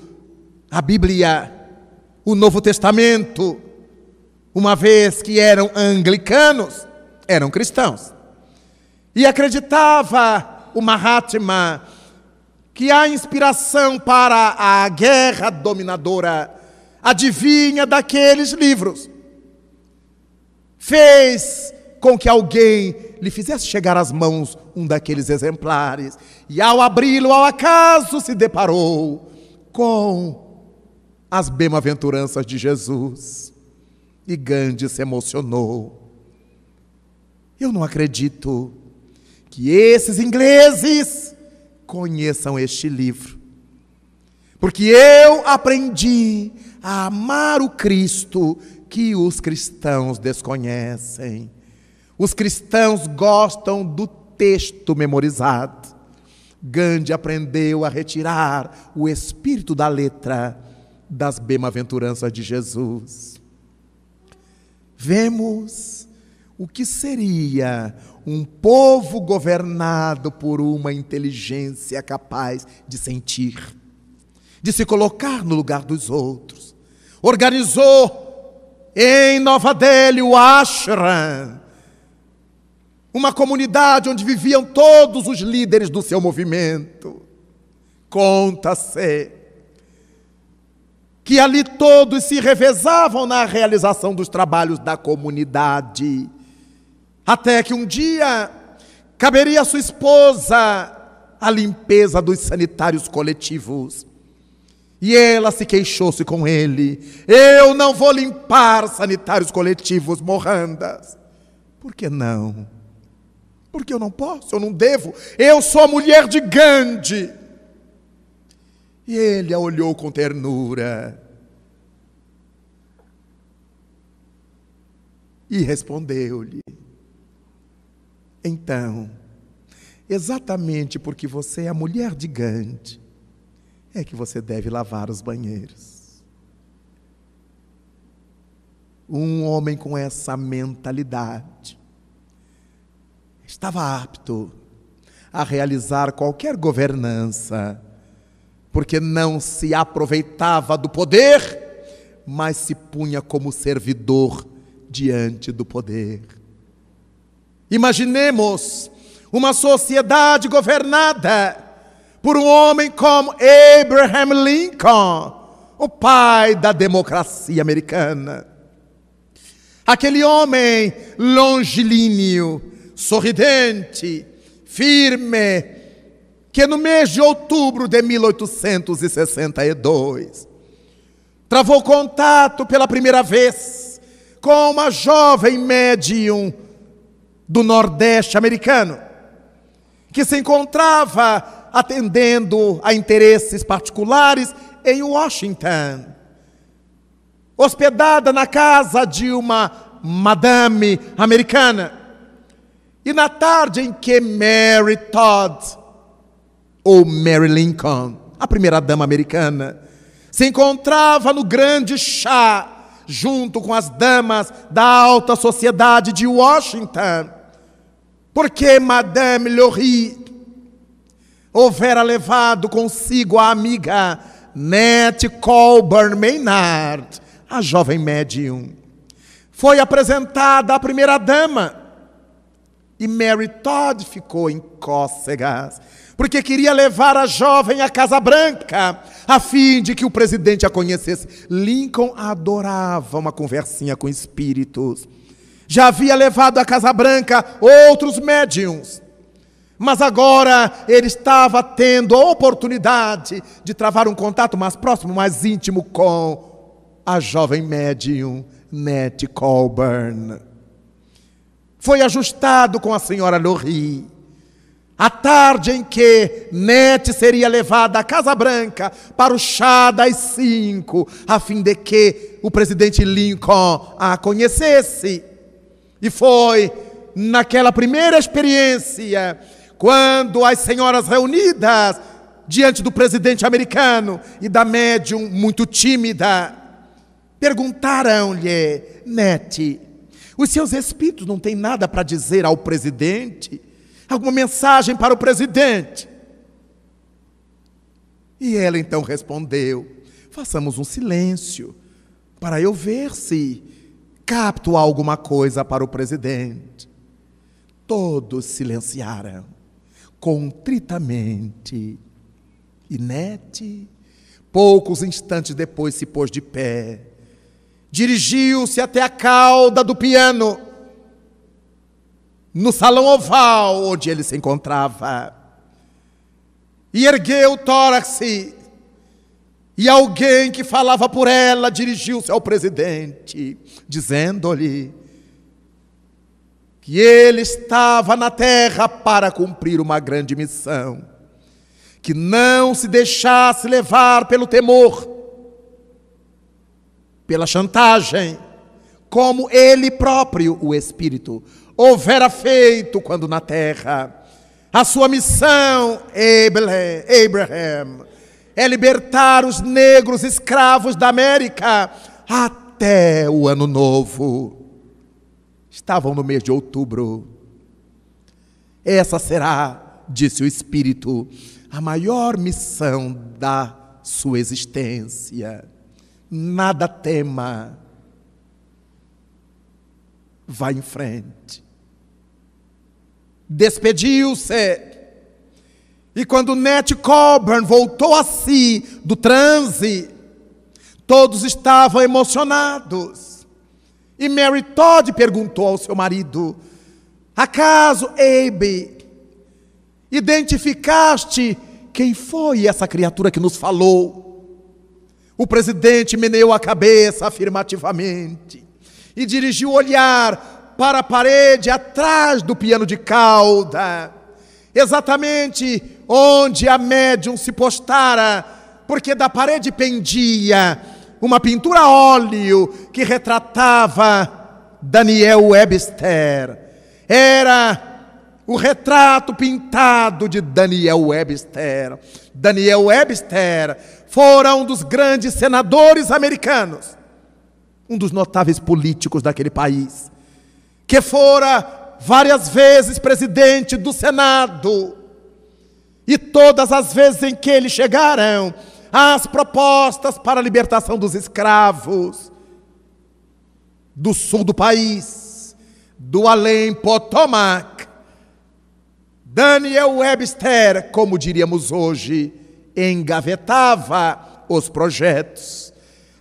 a Bíblia, o Novo Testamento, uma vez que eram anglicanos, eram cristãos. E acreditava o Mahatma que a inspiração para a guerra dominadora advinha daqueles livros. Fez com que alguém lhe fizesse chegar às mãos um daqueles exemplares. E ao abri-lo, ao acaso, se deparou com as bem-aventuranças de Jesus. E Gandhi se emocionou. Eu não acredito que esses ingleses conheçam este livro. Porque eu aprendi a amar o Cristo que os cristãos desconhecem. Os cristãos gostam do texto memorizado. Gandhi aprendeu a retirar o espírito da letra das bem-aventuranças de Jesus. Vemos o que seria um povo governado por uma inteligência capaz de sentir, de se colocar no lugar dos outros. Organizou em Nova Delhi o Ashram, uma comunidade onde viviam todos os líderes do seu movimento. Conta-se que ali todos se revezavam na realização dos trabalhos da comunidade. Até que um dia caberia à sua esposa a limpeza dos sanitários coletivos. E ela se queixou-se com ele. Eu não vou limpar sanitários coletivos, Mohandas. Por que não? Porque eu não posso, eu não devo. Eu sou a mulher de Gandhi. E ele a olhou com ternura. E respondeu-lhe: então, exatamente porque você é a mulher de Gandhi, é que você deve lavar os banheiros. Um homem com essa mentalidade estava apto a realizar qualquer governança, porque não se aproveitava do poder, mas se punha como servidor diante do poder. Imaginemos uma sociedade governada por um homem como Abraham Lincoln, o pai da democracia americana. Aquele homem longilíneo, sorridente, firme, que no mês de outubro de 1862, travou contato pela primeira vez com uma jovem médium do Nordeste americano, que se encontrava atendendo a interesses particulares em Washington, hospedada na casa de uma madame americana. E na tarde em que Mary Todd, ou Mary Lincoln, a primeira-dama americana, se encontrava no grande chá, junto com as damas da alta sociedade de Washington, porque Madame Curie houvera levado consigo a amiga Nette Colburn Maynard, a jovem médium. Foi apresentada à primeira-dama e Mary Todd ficou em cócegas, porque queria levar a jovem à Casa Branca, a fim de que o presidente a conhecesse. Lincoln adorava uma conversinha com espíritos. Já havia levado à Casa Branca outros médiums, mas agora ele estava tendo a oportunidade de travar um contato mais próximo, mais íntimo com a jovem médium Nette Colburn. Foi ajustado com a senhora Curie. A tarde em que Nette seria levada à Casa Branca para o chá das 5, a fim de que o presidente Lincoln a conhecesse. E foi naquela primeira experiência, quando as senhoras reunidas diante do presidente americano e da médium muito tímida, perguntaram-lhe: Nette, os seus espíritos não têm nada para dizer ao presidente? Alguma mensagem para o presidente? E ela então respondeu: façamos um silêncio para eu ver se capto alguma coisa para o presidente. Todos silenciaram contritamente. E Nette, poucos instantes depois, se pôs de pé, dirigiu-se até a cauda do piano, no salão oval onde ele se encontrava, e ergueu o tórax, e alguém que falava por ela dirigiu-se ao presidente, dizendo-lhe que ele estava na terra para cumprir uma grande missão, que não se deixasse levar pelo temor, pela chantagem, como ele próprio, o espírito, houvera feito quando na terra. A sua missão, Abraham, é libertar os negros escravos da América até o ano novo. Estavam no mês de outubro. Essa será, disse o espírito, a maior missão da sua existência. Nada tema. Vá em frente. Despediu-se. E quando Nette Colburn voltou a si do transe, todos estavam emocionados. E Mary Todd perguntou ao seu marido: Acaso, Abe, identificaste quem foi essa criatura que nos falou? O presidente meneou a cabeça afirmativamente e dirigiu o olhar para a parede atrás do piano de cauda, exatamente onde a médium se postara, porque da parede pendia uma pintura a óleo que retratava Daniel Webster. Era o retrato pintado de Daniel Webster. Daniel Webster fora um dos grandes senadores americanos, um dos notáveis políticos daquele país, que fora várias vezes presidente do Senado. E todas as vezes em que ele chegaram as propostas para a libertação dos escravos do sul do país, do além Potomac, Daniel Webster, como diríamos hoje, engavetava os projetos.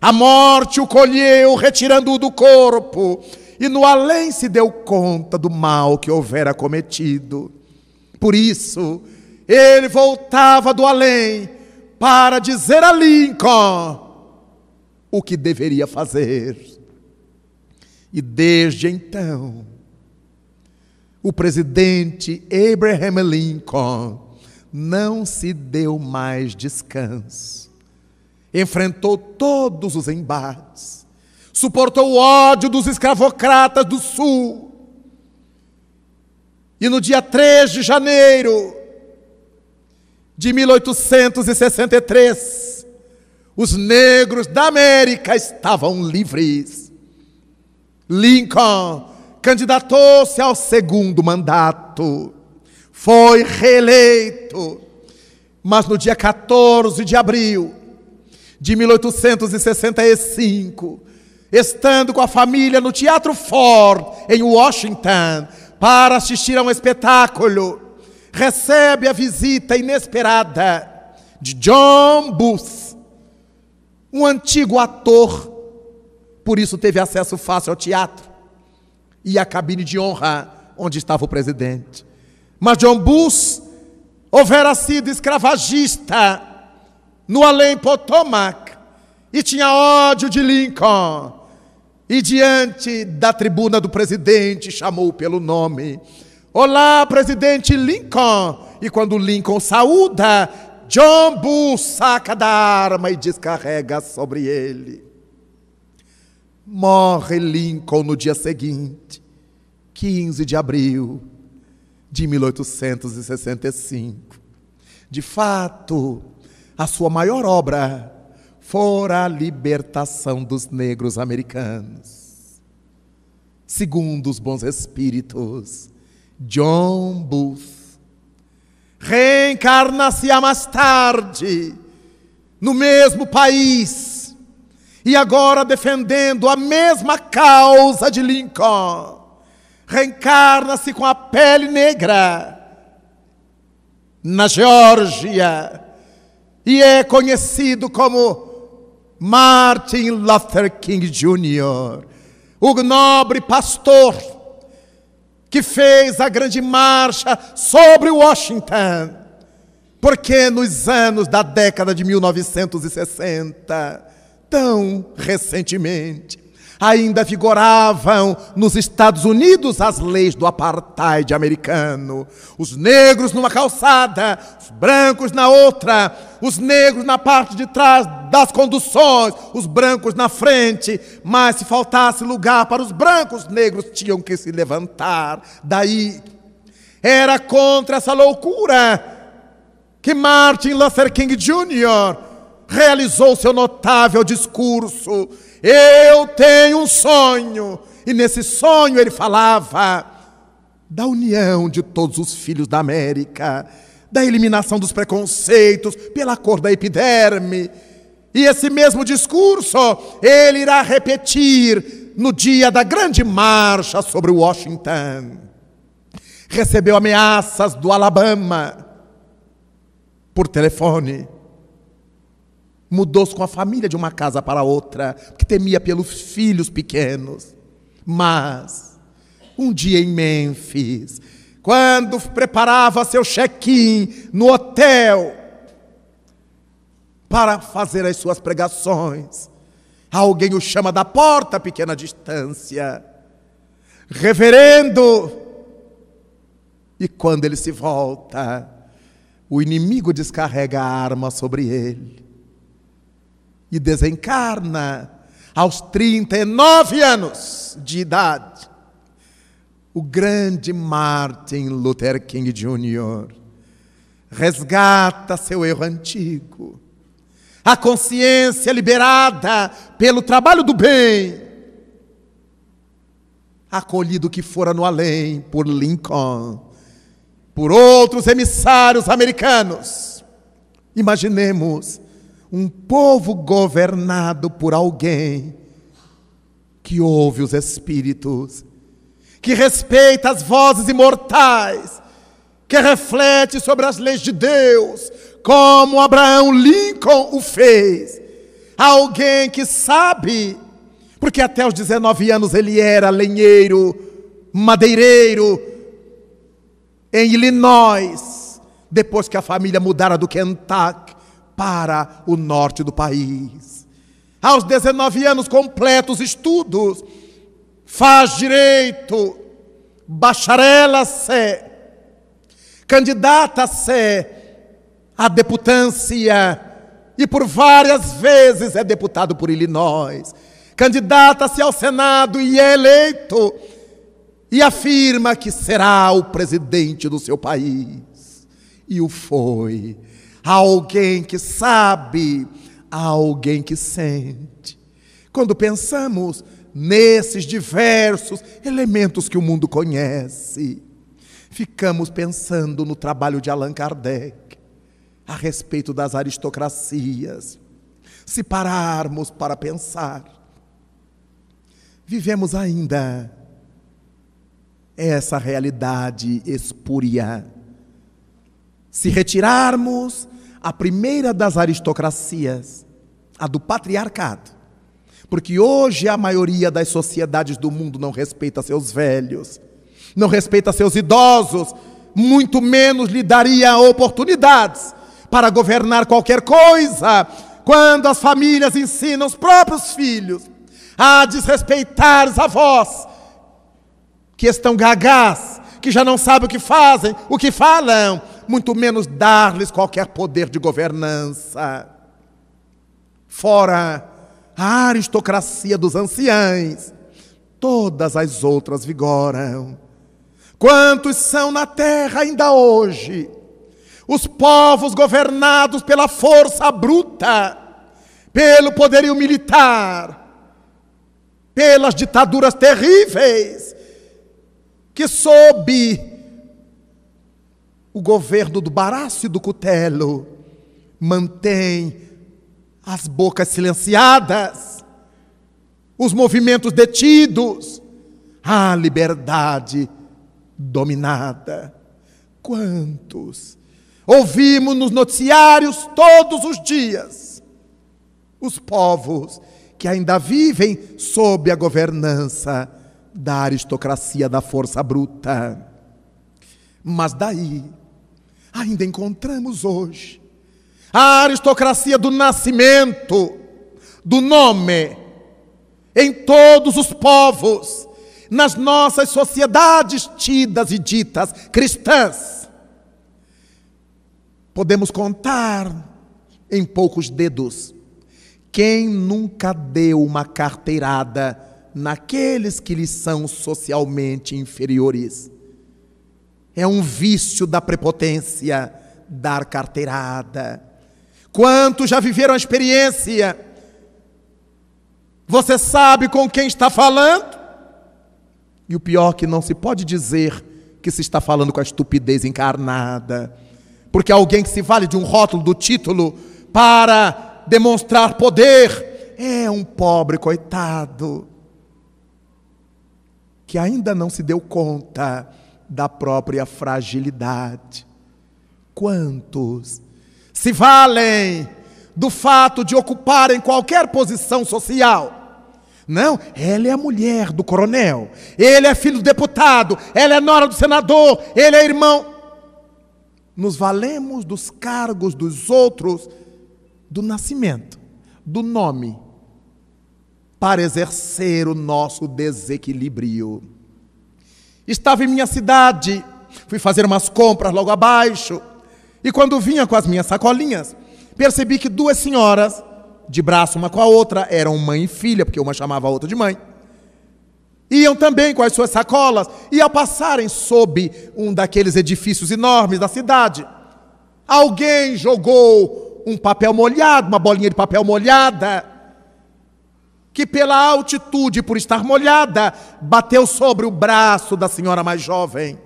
A morte o colheu, retirando-o do corpo, e no além se deu conta do mal que houvera cometido. Por isso, ele voltava do além para dizer a Lincoln o que deveria fazer. E desde então, o presidente Abraham Lincoln não se deu mais descanso. Enfrentou todos os embates, suportou o ódio dos escravocratas do Sul. E no dia 3 de janeiro de 1863, os negros da América estavam livres. Lincoln candidatou-se ao segundo mandato, foi reeleito, mas no dia 14 de abril de 1865, estando com a família no Teatro Ford, em Washington, para assistir a um espetáculo, recebe a visita inesperada de John Booth, um antigo ator, por isso teve acesso fácil ao teatro e à cabine de honra onde estava o presidente. Mas John Booth houvera sido escravagista no além Potomac e tinha ódio de Lincoln, e diante da tribuna do presidente chamou pelo nome: "Olá, presidente Lincoln!" E quando Lincoln saúda, John Booth saca da arma e descarrega sobre ele. Morre Lincoln no dia seguinte, 15 de abril de 1865. De fato, a sua maior obra fora a libertação dos negros americanos. Segundo os bons espíritos, John Booth reencarna-se-á mais tarde no mesmo país e agora defendendo a mesma causa de Lincoln. Reencarna-se com a pele negra na Geórgia e é conhecido como Martin Luther King Jr., o nobre pastor que fez a grande marcha sobre Washington, porque nos anos da década de 1960, tão recentemente, ainda vigoravam nos Estados Unidos as leis do apartheid americano. Os negros numa calçada, os brancos na outra, os negros na parte de trás das conduções, os brancos na frente. Mas se faltasse lugar para os brancos, os negros tinham que se levantar. Daí, era contra essa loucura que Martin Luther King Jr. realizou seu notável discurso: "Eu tenho um sonho", e nesse sonho ele falava da união de todos os filhos da América, da eliminação dos preconceitos pela cor da epiderme, e esse mesmo discurso ele irá repetir no dia da grande marcha sobre Washington. Recebeu ameaças do Alabama por telefone. Mudou-se com a família de uma casa para outra, porque temia pelos filhos pequenos. Mas um dia em Mênfis, quando preparava seu check-in no hotel para fazer as suas pregações, alguém o chama da porta a pequena distância, reverendo, e quando ele se volta, o inimigo descarrega a arma sobre ele e desencarna aos 39 anos de idade, o grande Martin Luther King Jr. resgata seu erro antigo, a consciência liberada pelo trabalho do bem, acolhido que fora no além por Lincoln, por outros emissários americanos. Imaginemos um povo governado por alguém que ouve os espíritos, que respeita as vozes imortais, que reflete sobre as leis de Deus, como Abraão Lincoln o fez. Alguém que sabe, porque até os 19 anos ele era lenheiro, madeireiro, em Illinois, depois que a família mudara do Kentucky para o norte do país. Aos 19 anos completa os estudos, faz direito, bacharela-se, candidata-se à deputância, e por várias vezes é deputado por Illinois, candidata-se ao Senado e é eleito, e afirma que será o presidente do seu país, e o foi. Alguém que sabe, alguém que sente. Quando pensamos nesses diversos elementos que o mundo conhece, ficamos pensando no trabalho de Allan Kardec, a respeito das aristocracias. Se pararmos para pensar, vivemos ainda essa realidade espúria. Se retirarmos a primeira das aristocracias, a do patriarcado, porque hoje a maioria das sociedades do mundo não respeita seus velhos, não respeita seus idosos, muito menos lhe daria oportunidades para governar qualquer coisa, quando as famílias ensinam os próprios filhos a desrespeitar os avós, que estão gagás, que já não sabem o que fazem, o que falam, muito menos dar-lhes qualquer poder de governança. Fora a aristocracia dos anciães, todas as outras vigoram. Quantos são na terra ainda hoje os povos governados pela força bruta, pelo poderio militar, pelas ditaduras terríveis, que sob o governo do baraço e do cutelo mantém as bocas silenciadas, os movimentos detidos, a liberdade dominada. Quantos ouvimos nos noticiários todos os dias os povos que ainda vivem sob a governança da aristocracia da força bruta. Mas daí ainda encontramos hoje a aristocracia do nascimento, do nome, em todos os povos, nas nossas sociedades tidas e ditas cristãs. Podemos contar em poucos dedos quem nunca deu uma carteirada naqueles que lhes são socialmente inferiores. É um vício da prepotência dar carteirada. Quantos já viveram a experiência? Você sabe com quem está falando? E o pior que não se pode dizer que se está falando com a estupidez encarnada, porque alguém que se vale de um rótulo do título para demonstrar poder é um pobre coitado que ainda não se deu conta da própria fragilidade. Quantos se valem do fato de ocuparem qualquer posição social, Não, ela é a mulher do coronel, ele é filho do deputado, ela é nora do senador, ele é irmão. Nos valemos dos cargos dos outros, do nascimento, do nome, para exercer o nosso desequilíbrio. Estava em minha cidade, fui fazer umas compras logo abaixo, e quando vinha com as minhas sacolinhas, percebi que duas senhoras, de braço uma com a outra, eram mãe e filha, porque uma chamava a outra de mãe, iam também com as suas sacolas, e ao passarem sob um daqueles edifícios enormes da cidade, alguém jogou um papel molhado, uma bolinha de papel molhada, que pela altitude, por estar molhada, bateu sobre o braço da senhora mais jovem.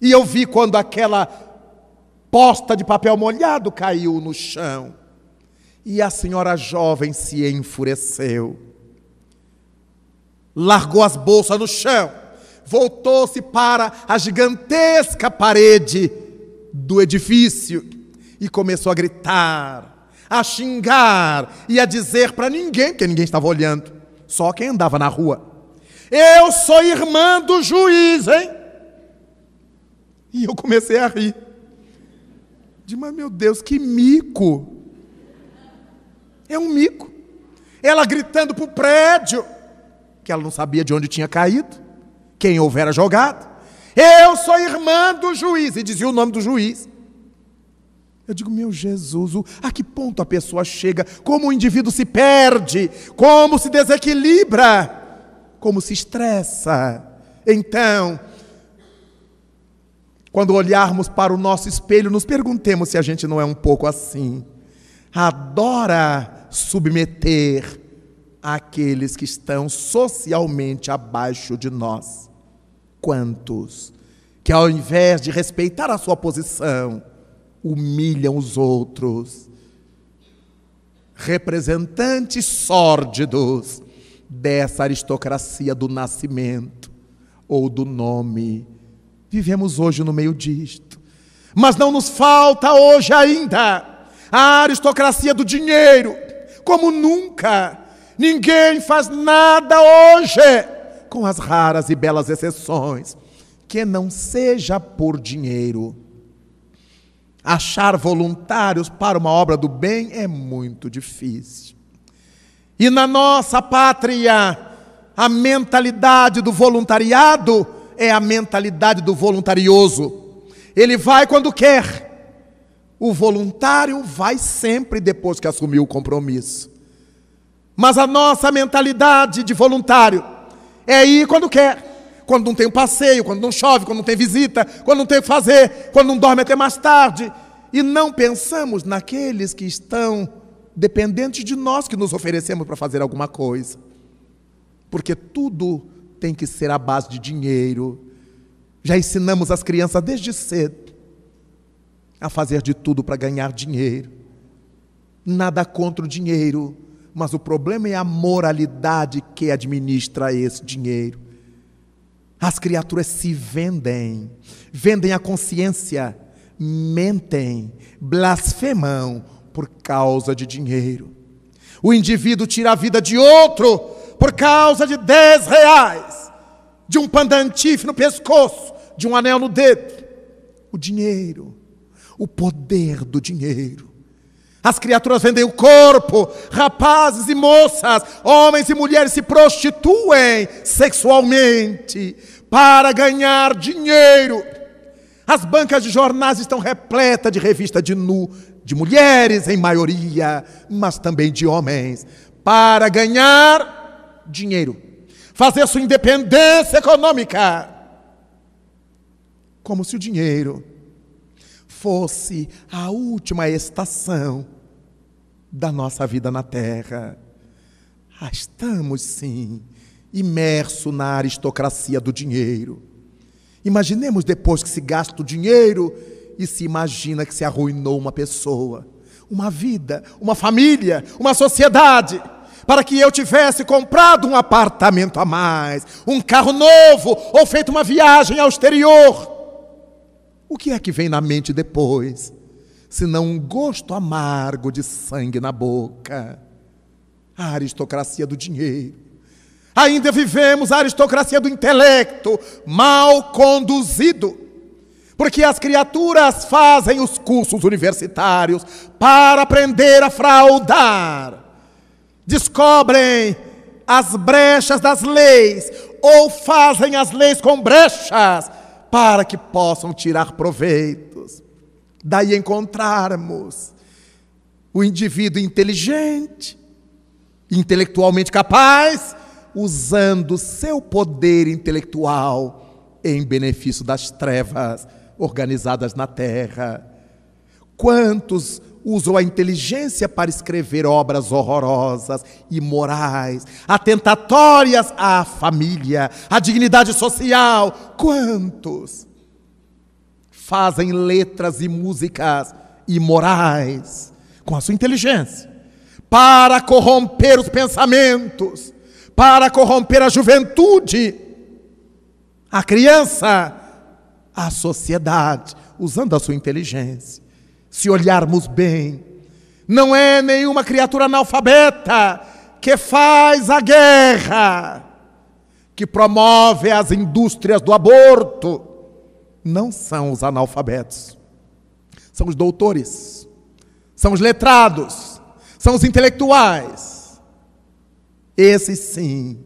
E eu vi quando aquela posta de papel molhado caiu no chão. E a senhora jovem se enfureceu. Largou as bolsas no chão. Voltou-se para a gigantesca parede do edifício e começou a gritar, a xingar e a dizer para ninguém, porque ninguém estava olhando, só quem andava na rua: eu sou irmã do juiz, hein? E eu comecei a rir. Digo, mas meu Deus, que mico! É um mico. Ela gritando para o prédio, que ela não sabia de onde tinha caído, quem houvera jogado: eu sou irmã do juiz, e dizia o nome do juiz. Eu digo, meu Jesus, a que ponto a pessoa chega, como o indivíduo se perde, como se desequilibra, como se estressa. Então, quando olharmos para o nosso espelho, nos perguntemos se a gente não é um pouco assim. Adora submeter aqueles que estão socialmente abaixo de nós. Quantos que, ao invés de respeitar a sua posição, humilham os outros, representantes sórdidos dessa aristocracia do nascimento ou do nome. Vivemos hoje no meio disto, mas não nos falta hoje ainda a aristocracia do dinheiro, como nunca. Ninguém faz nada hoje, com as raras e belas exceções, que não seja por dinheiro. Achar voluntários para uma obra do bem é muito difícil. E na nossa pátria, a mentalidade do voluntariado é a mentalidade do voluntarioso. Ele vai quando quer. O voluntário vai sempre depois que assumiu o compromisso. Mas a nossa mentalidade de voluntário é ir quando quer. Quando não tem um passeio, quando não chove, quando não tem visita, quando não tem o que fazer, quando não dorme até mais tarde. E não pensamos naqueles que estão dependentes de nós, que nos oferecemos para fazer alguma coisa. Porque tudo tem que ser à base de dinheiro. Já ensinamos as crianças desde cedo a fazer de tudo para ganhar dinheiro. Nada contra o dinheiro, mas o problema é a moralidade que administra esse dinheiro. As criaturas se vendem, vendem a consciência, mentem, blasfemam por causa de dinheiro. O indivíduo tira a vida de outro por causa de 10 reais, de um pandantife no pescoço, de um anel no dedo. O dinheiro, o poder do dinheiro. As criaturas vendem o corpo, rapazes e moças, homens e mulheres se prostituem sexualmente para ganhar dinheiro. As bancas de jornais estão repletas de revistas de nu, de mulheres em maioria, mas também de homens, para ganhar dinheiro, fazer sua independência econômica, como se o dinheiro fosse a última estação da nossa vida na Terra. Estamos, sim, imersos na aristocracia do dinheiro. Imaginemos depois que se gasta o dinheiro e se imagina que se arruinou uma pessoa, uma vida, uma família, uma sociedade, para que eu tivesse comprado um apartamento a mais, um carro novo ou feito uma viagem ao exterior. O que é que vem na mente depois, senão um gosto amargo de sangue na boca? A aristocracia do dinheiro, Ainda vivemos a aristocracia do intelecto mal conduzido, porque as criaturas fazem os cursos universitários para aprender a fraudar, descobrem as brechas das leis ou fazem as leis com brechas para que possam tirar proveitos. Daí encontrarmos o indivíduo inteligente, intelectualmente capaz, usando seu poder intelectual em benefício das trevas organizadas na terra. Quantos usam a inteligência para escrever obras horrorosas, imorais, atentatórias à família, à dignidade social? Quantos fazem letras e músicas imorais com a sua inteligência para corromper os pensamentos, para corromper a juventude, a criança, a sociedade, usando a sua inteligência? Se olharmos bem, não é nenhuma criatura analfabeta que faz a guerra, que promove as indústrias do aborto. Não são os analfabetos, são os doutores, são os letrados, são os intelectuais. Esses sim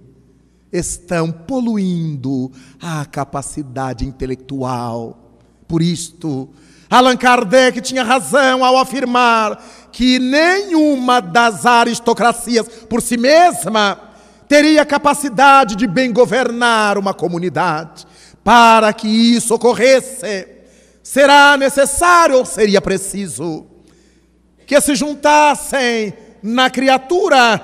estão poluindo a capacidade intelectual. Por isto, Allan Kardec tinha razão ao afirmar que nenhuma das aristocracias por si mesma teria capacidade de bem governar uma comunidade. Para que isso ocorresse, será necessário, ou seria preciso, que se juntassem na criatura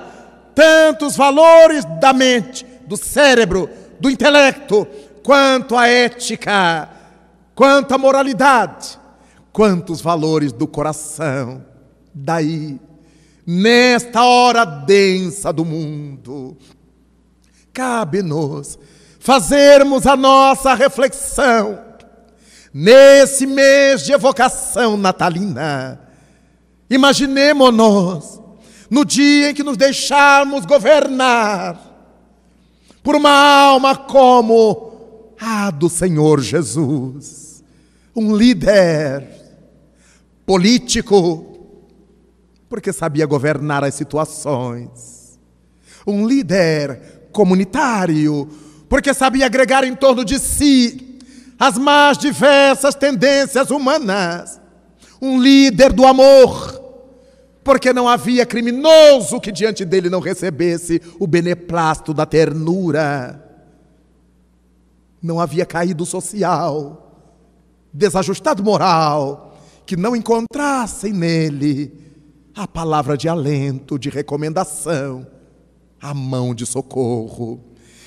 tantos valores da mente, do cérebro, do intelecto, quanto a ética, quanto a moralidade, quantos valores do coração. Daí, nesta hora densa do mundo, cabe-nos fazermos a nossa reflexão nesse mês de evocação natalina. Imaginemo-nos no dia em que nos deixarmos governar por uma alma como a do Senhor Jesus, um líder político, porque sabia governar as situações, um líder comunitário, porque sabia agregar em torno de si as mais diversas tendências humanas, um líder do amor, porque não havia criminoso que diante dele não recebesse o beneplácito da ternura. Não havia caído social, desajustado moral, que não encontrassem nele a palavra de alento, de recomendação, a mão de socorro.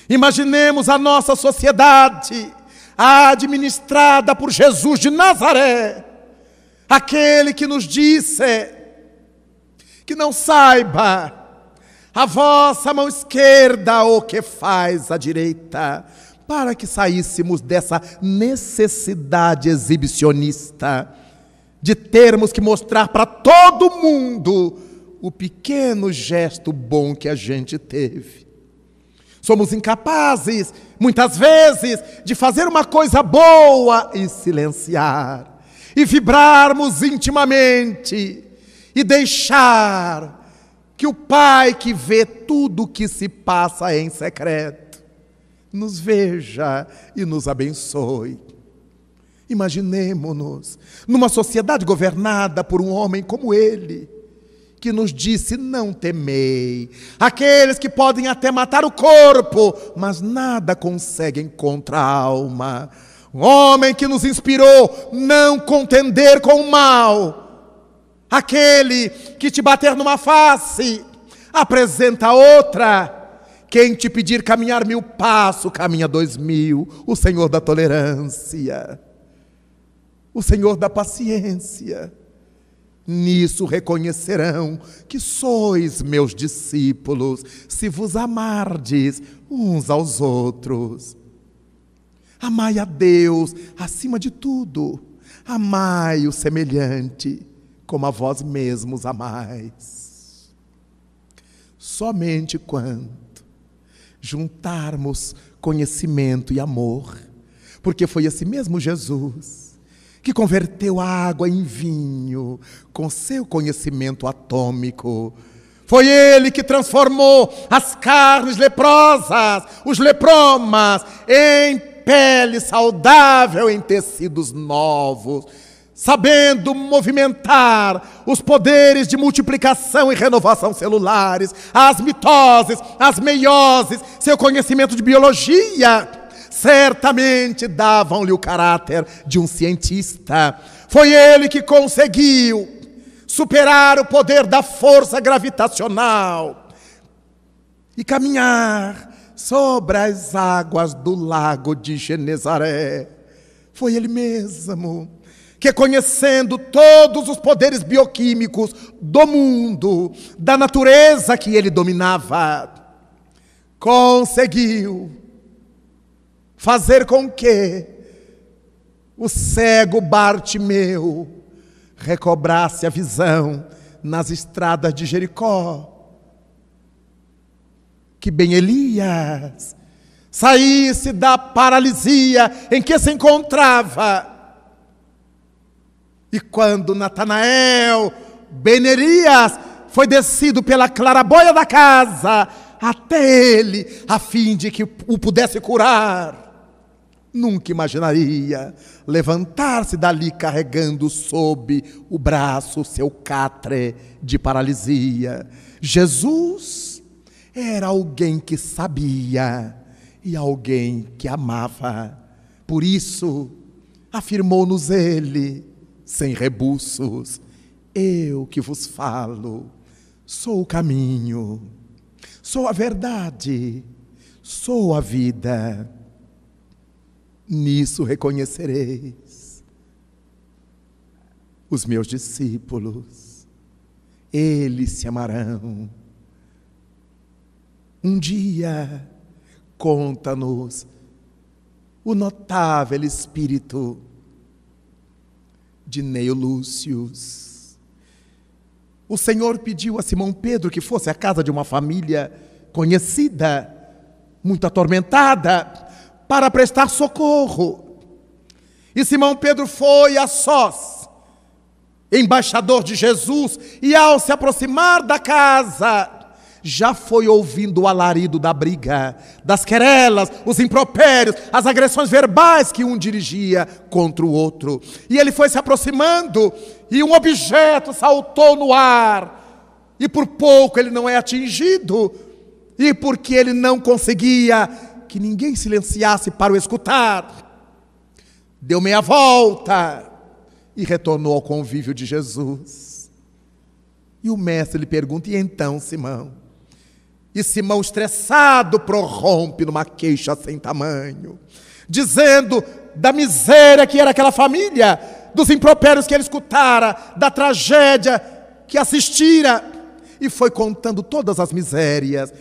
Imaginemos a nossa sociedade administrada por Jesus de Nazaré, aquele que nos disse que não saiba a vossa mão esquerda o que faz a direita, para que saíssemos dessa necessidade exibicionista de termos que mostrar para todo mundo o pequeno gesto bom que a gente teve. Somos incapazes, muitas vezes, de fazer uma coisa boa e silenciar, e vibrarmos intimamente, e deixar que o Pai que vê tudo o que se passa em secreto nos veja e nos abençoe. Imaginemo-nos numa sociedade governada por um homem como ele, que nos disse: não temei aqueles que podem até matar o corpo, mas nada conseguem contra a alma. Um homem que nos inspirou não contender com o mal. Aquele que te bater numa face, apresenta outra. Quem te pedir caminhar 1000 passos, caminha 2000. O Senhor da tolerância, o Senhor da paciência. Nisso reconhecerão que sois meus discípulos, se vos amardes uns aos outros. Amai a Deus acima de tudo, amai o semelhante como a vós mesmos amais. Somente quando juntarmos conhecimento e amor, porque foi esse mesmo Jesus que converteu água em vinho com seu conhecimento atômico. Foi ele que transformou as carnes leprosas, os lepromas, em pele saudável, em tecidos novos, sabendo movimentar os poderes de multiplicação e renovação celulares, as mitoses, as meioses. Seu conhecimento de biologia certamente davam-lhe o caráter de um cientista. Foi ele que conseguiu superar o poder da força gravitacional e caminhar sobre as águas do lago de Genezaré. Foi ele mesmo que, conhecendo todos os poderes bioquímicos do mundo, da natureza que ele dominava, conseguiu fazer com que o cego Bartimeu recobrasse a visão nas estradas de Jericó, que Ben Elias saísse da paralisia em que se encontrava, e quando Natanael, Ben Elias, foi descido pela claraboia da casa até ele, a fim de que o pudesse curar, nunca imaginaria levantar-se dali carregando sob o braço seu catre de paralisia. Jesus era alguém que sabia e alguém que amava. Por isso, afirmou-nos ele, sem rebuços: eu que vos falo, sou o caminho, sou a verdade, sou a vida. Nisso reconhecereis os meus discípulos, eles se amarão. Um dia, conta-nos, o notável espírito de Neio Lúcio, o Senhor pediu a Simão Pedro que fosse à casa de uma família conhecida, muito atormentada, para prestar socorro. E Simão Pedro foi a sós, embaixador de Jesus, e ao se aproximar da casa, já foi ouvindo o alarido da briga, das querelas, os impropérios, as agressões verbais que um dirigia contra o outro. E ele foi se aproximando, e um objeto saltou no ar, e por pouco ele não é atingido, e porque ele não conseguia que ninguém silenciasse para o escutar, deu meia volta e retornou ao convívio de Jesus. E o mestre lhe pergunta: e então, Simão? E Simão, estressado, prorrompe numa queixa sem tamanho, dizendo da miséria que era aquela família, dos impropérios que ele escutara, da tragédia que assistira, e foi contando todas as misérias,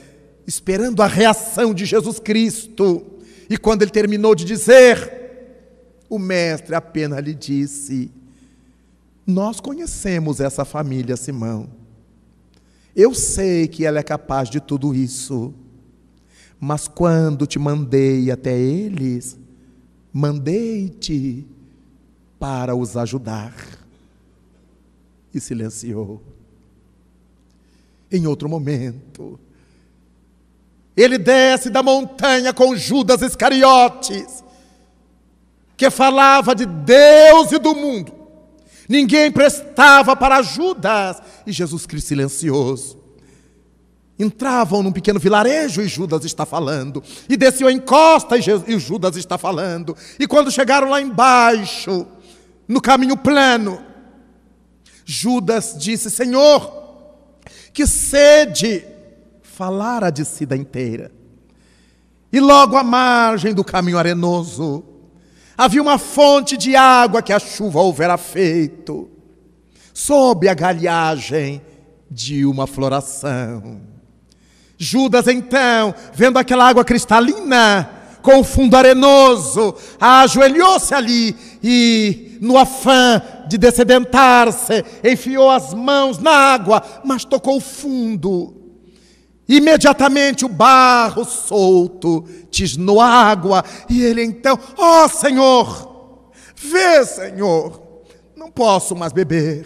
esperando a reação de Jesus Cristo. E quando ele terminou de dizer, o mestre apenas lhe disse: nós conhecemos essa família, Simão. Eu sei que ela é capaz de tudo isso, mas quando te mandei até eles, mandei-te para os ajudar. E silenciou. Em outro momento, ele desce da montanha com Judas Iscariotes, que falava de Deus e do mundo. Ninguém prestava para Judas, e Jesus Cristo silencioso. Entravam num pequeno vilarejo, e Judas está falando. E desceu em costa, e Judas está falando. E quando chegaram lá embaixo, no caminho plano, Judas disse: Senhor, que sede! Falara de Sida inteira. E logo à margem do caminho arenoso, havia uma fonte de água que a chuva houvera feito, sob a galhagem de uma floração. Judas, então, vendo aquela água cristalina, com o fundo arenoso, ajoelhou-se ali e, no afã de dessedentar-se, enfiou as mãos na água, mas tocou o fundo. Imediatamente o barro solto tisnou a água, e ele então, ó Senhor, vê, Senhor, não posso mais beber.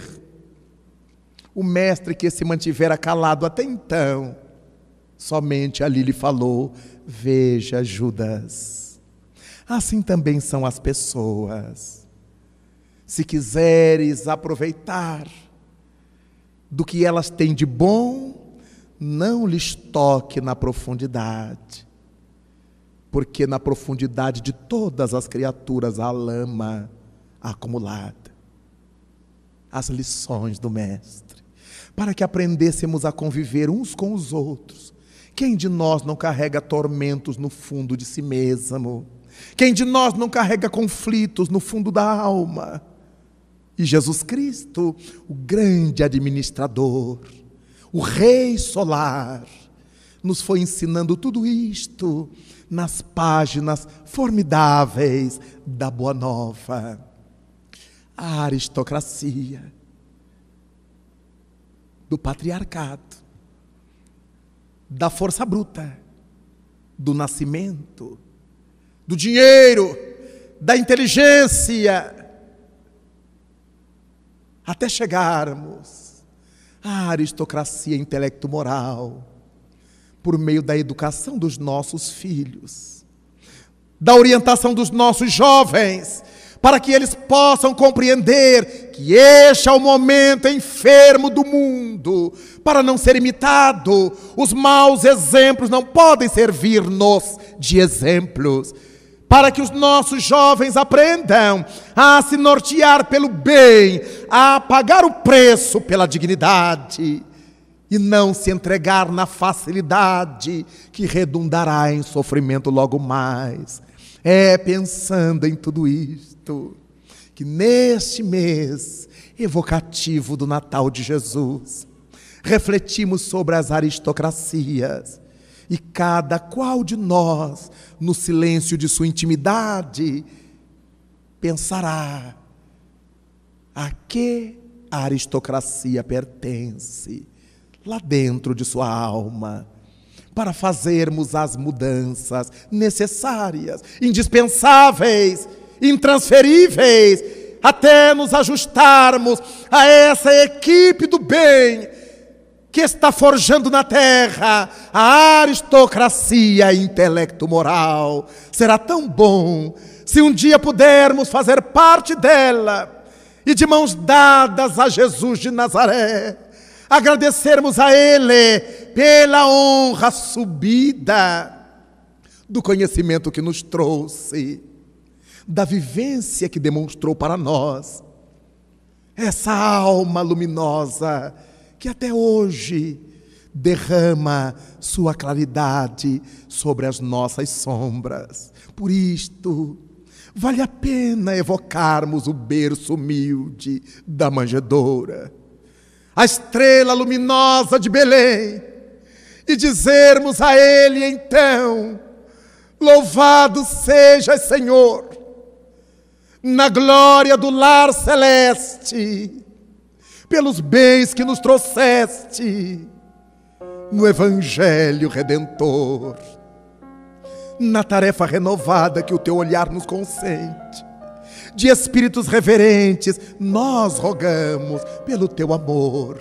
O mestre, que se mantivera calado até então, somente ali lhe falou: veja, Judas, assim também são as pessoas. Se quiseres aproveitar do que elas têm de bom, não lhes toque na profundidade, porque na profundidade de todas as criaturas há lama acumulada. As lições do mestre, para que aprendêssemos a conviver uns com os outros. Quem de nós não carrega tormentos no fundo de si mesmo? Quem de nós não carrega conflitos no fundo da alma? E Jesus Cristo, o grande administrador, o Rei Solar, nos foi ensinando tudo isto nas páginas formidáveis da Boa Nova. A aristocracia do patriarcado, da força bruta, do nascimento, do dinheiro, da inteligência, até chegarmos à aristocracia intelecto-moral, por meio da educação dos nossos filhos, da orientação dos nossos jovens, para que eles possam compreender que este é o momento enfermo do mundo, para não ser imitado. Os maus exemplos não podem servir-nos de exemplos, para que os nossos jovens aprendam a se nortear pelo bem, a pagar o preço pela dignidade, e não se entregar na facilidade que redundará em sofrimento logo mais. É pensando em tudo isto que neste mês evocativo do Natal de Jesus, refletimos sobre as aristocracias, e cada qual de nós, no silêncio de sua intimidade, pensará a que a aristocracia pertence, lá dentro de sua alma, para fazermos as mudanças necessárias, indispensáveis, intransferíveis, até nos ajustarmos a essa equipe do bem, que está forjando na terra a aristocracia intelecto-moral. Será tão bom se um dia pudermos fazer parte dela e, de mãos dadas a Jesus de Nazaré, agradecermos a Ele pela honra subida do conhecimento que nos trouxe, da vivência que demonstrou para nós, essa alma luminosa que até hoje derrama sua claridade sobre as nossas sombras. Por isto, vale a pena evocarmos o berço humilde da manjedoura, a estrela luminosa de Belém, e dizermos a Ele então: louvado sejas, Senhor, na glória do lar celeste, pelos bens que nos trouxeste no Evangelho Redentor, na tarefa renovada que o Teu olhar nos consente, de espíritos reverentes, nós rogamos pelo Teu amor.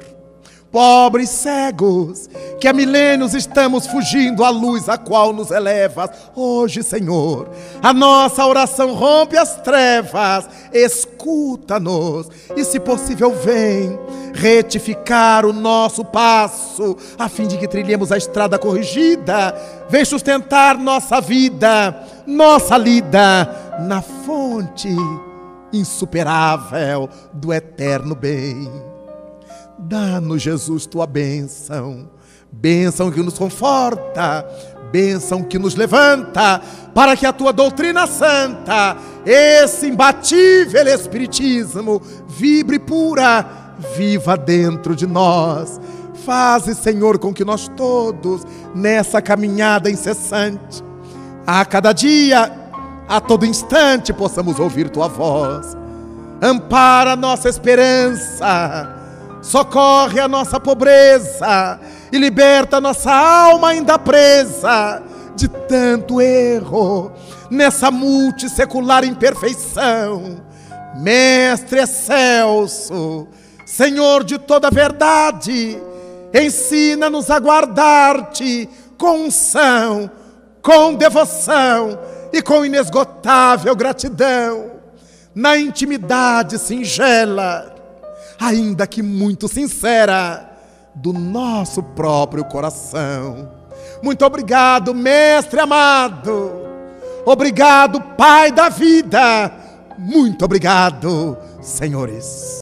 Pobres cegos, que há milênios estamos fugindo à luz a qual nos elevas, hoje, Senhor, a nossa oração rompe as trevas. Escuta-nos e, se possível, vem retificar o nosso passo, a fim de que trilhemos a estrada corrigida. Vem sustentar nossa vida, nossa lida, na fonte insuperável do eterno bem. Dá-nos, Jesus, Tua bênção, bênção que nos conforta, bênção que nos levanta, para que a Tua doutrina santa, esse imbatível espiritismo, vibre pura, viva dentro de nós. Faze, Senhor, com que nós todos, nessa caminhada incessante, a cada dia, a todo instante, possamos ouvir Tua voz. Ampara a nossa esperança, socorre a nossa pobreza, e liberta nossa alma ainda presa de tanto erro, nessa multissecular imperfeição. Mestre excelso, Senhor de toda a verdade, ensina-nos a guardar-te com unção, com devoção e com inesgotável gratidão, na intimidade singela, ainda que muito sincera, do nosso próprio coração. Muito obrigado, Mestre amado. Obrigado, Pai da vida. Muito obrigado, senhores.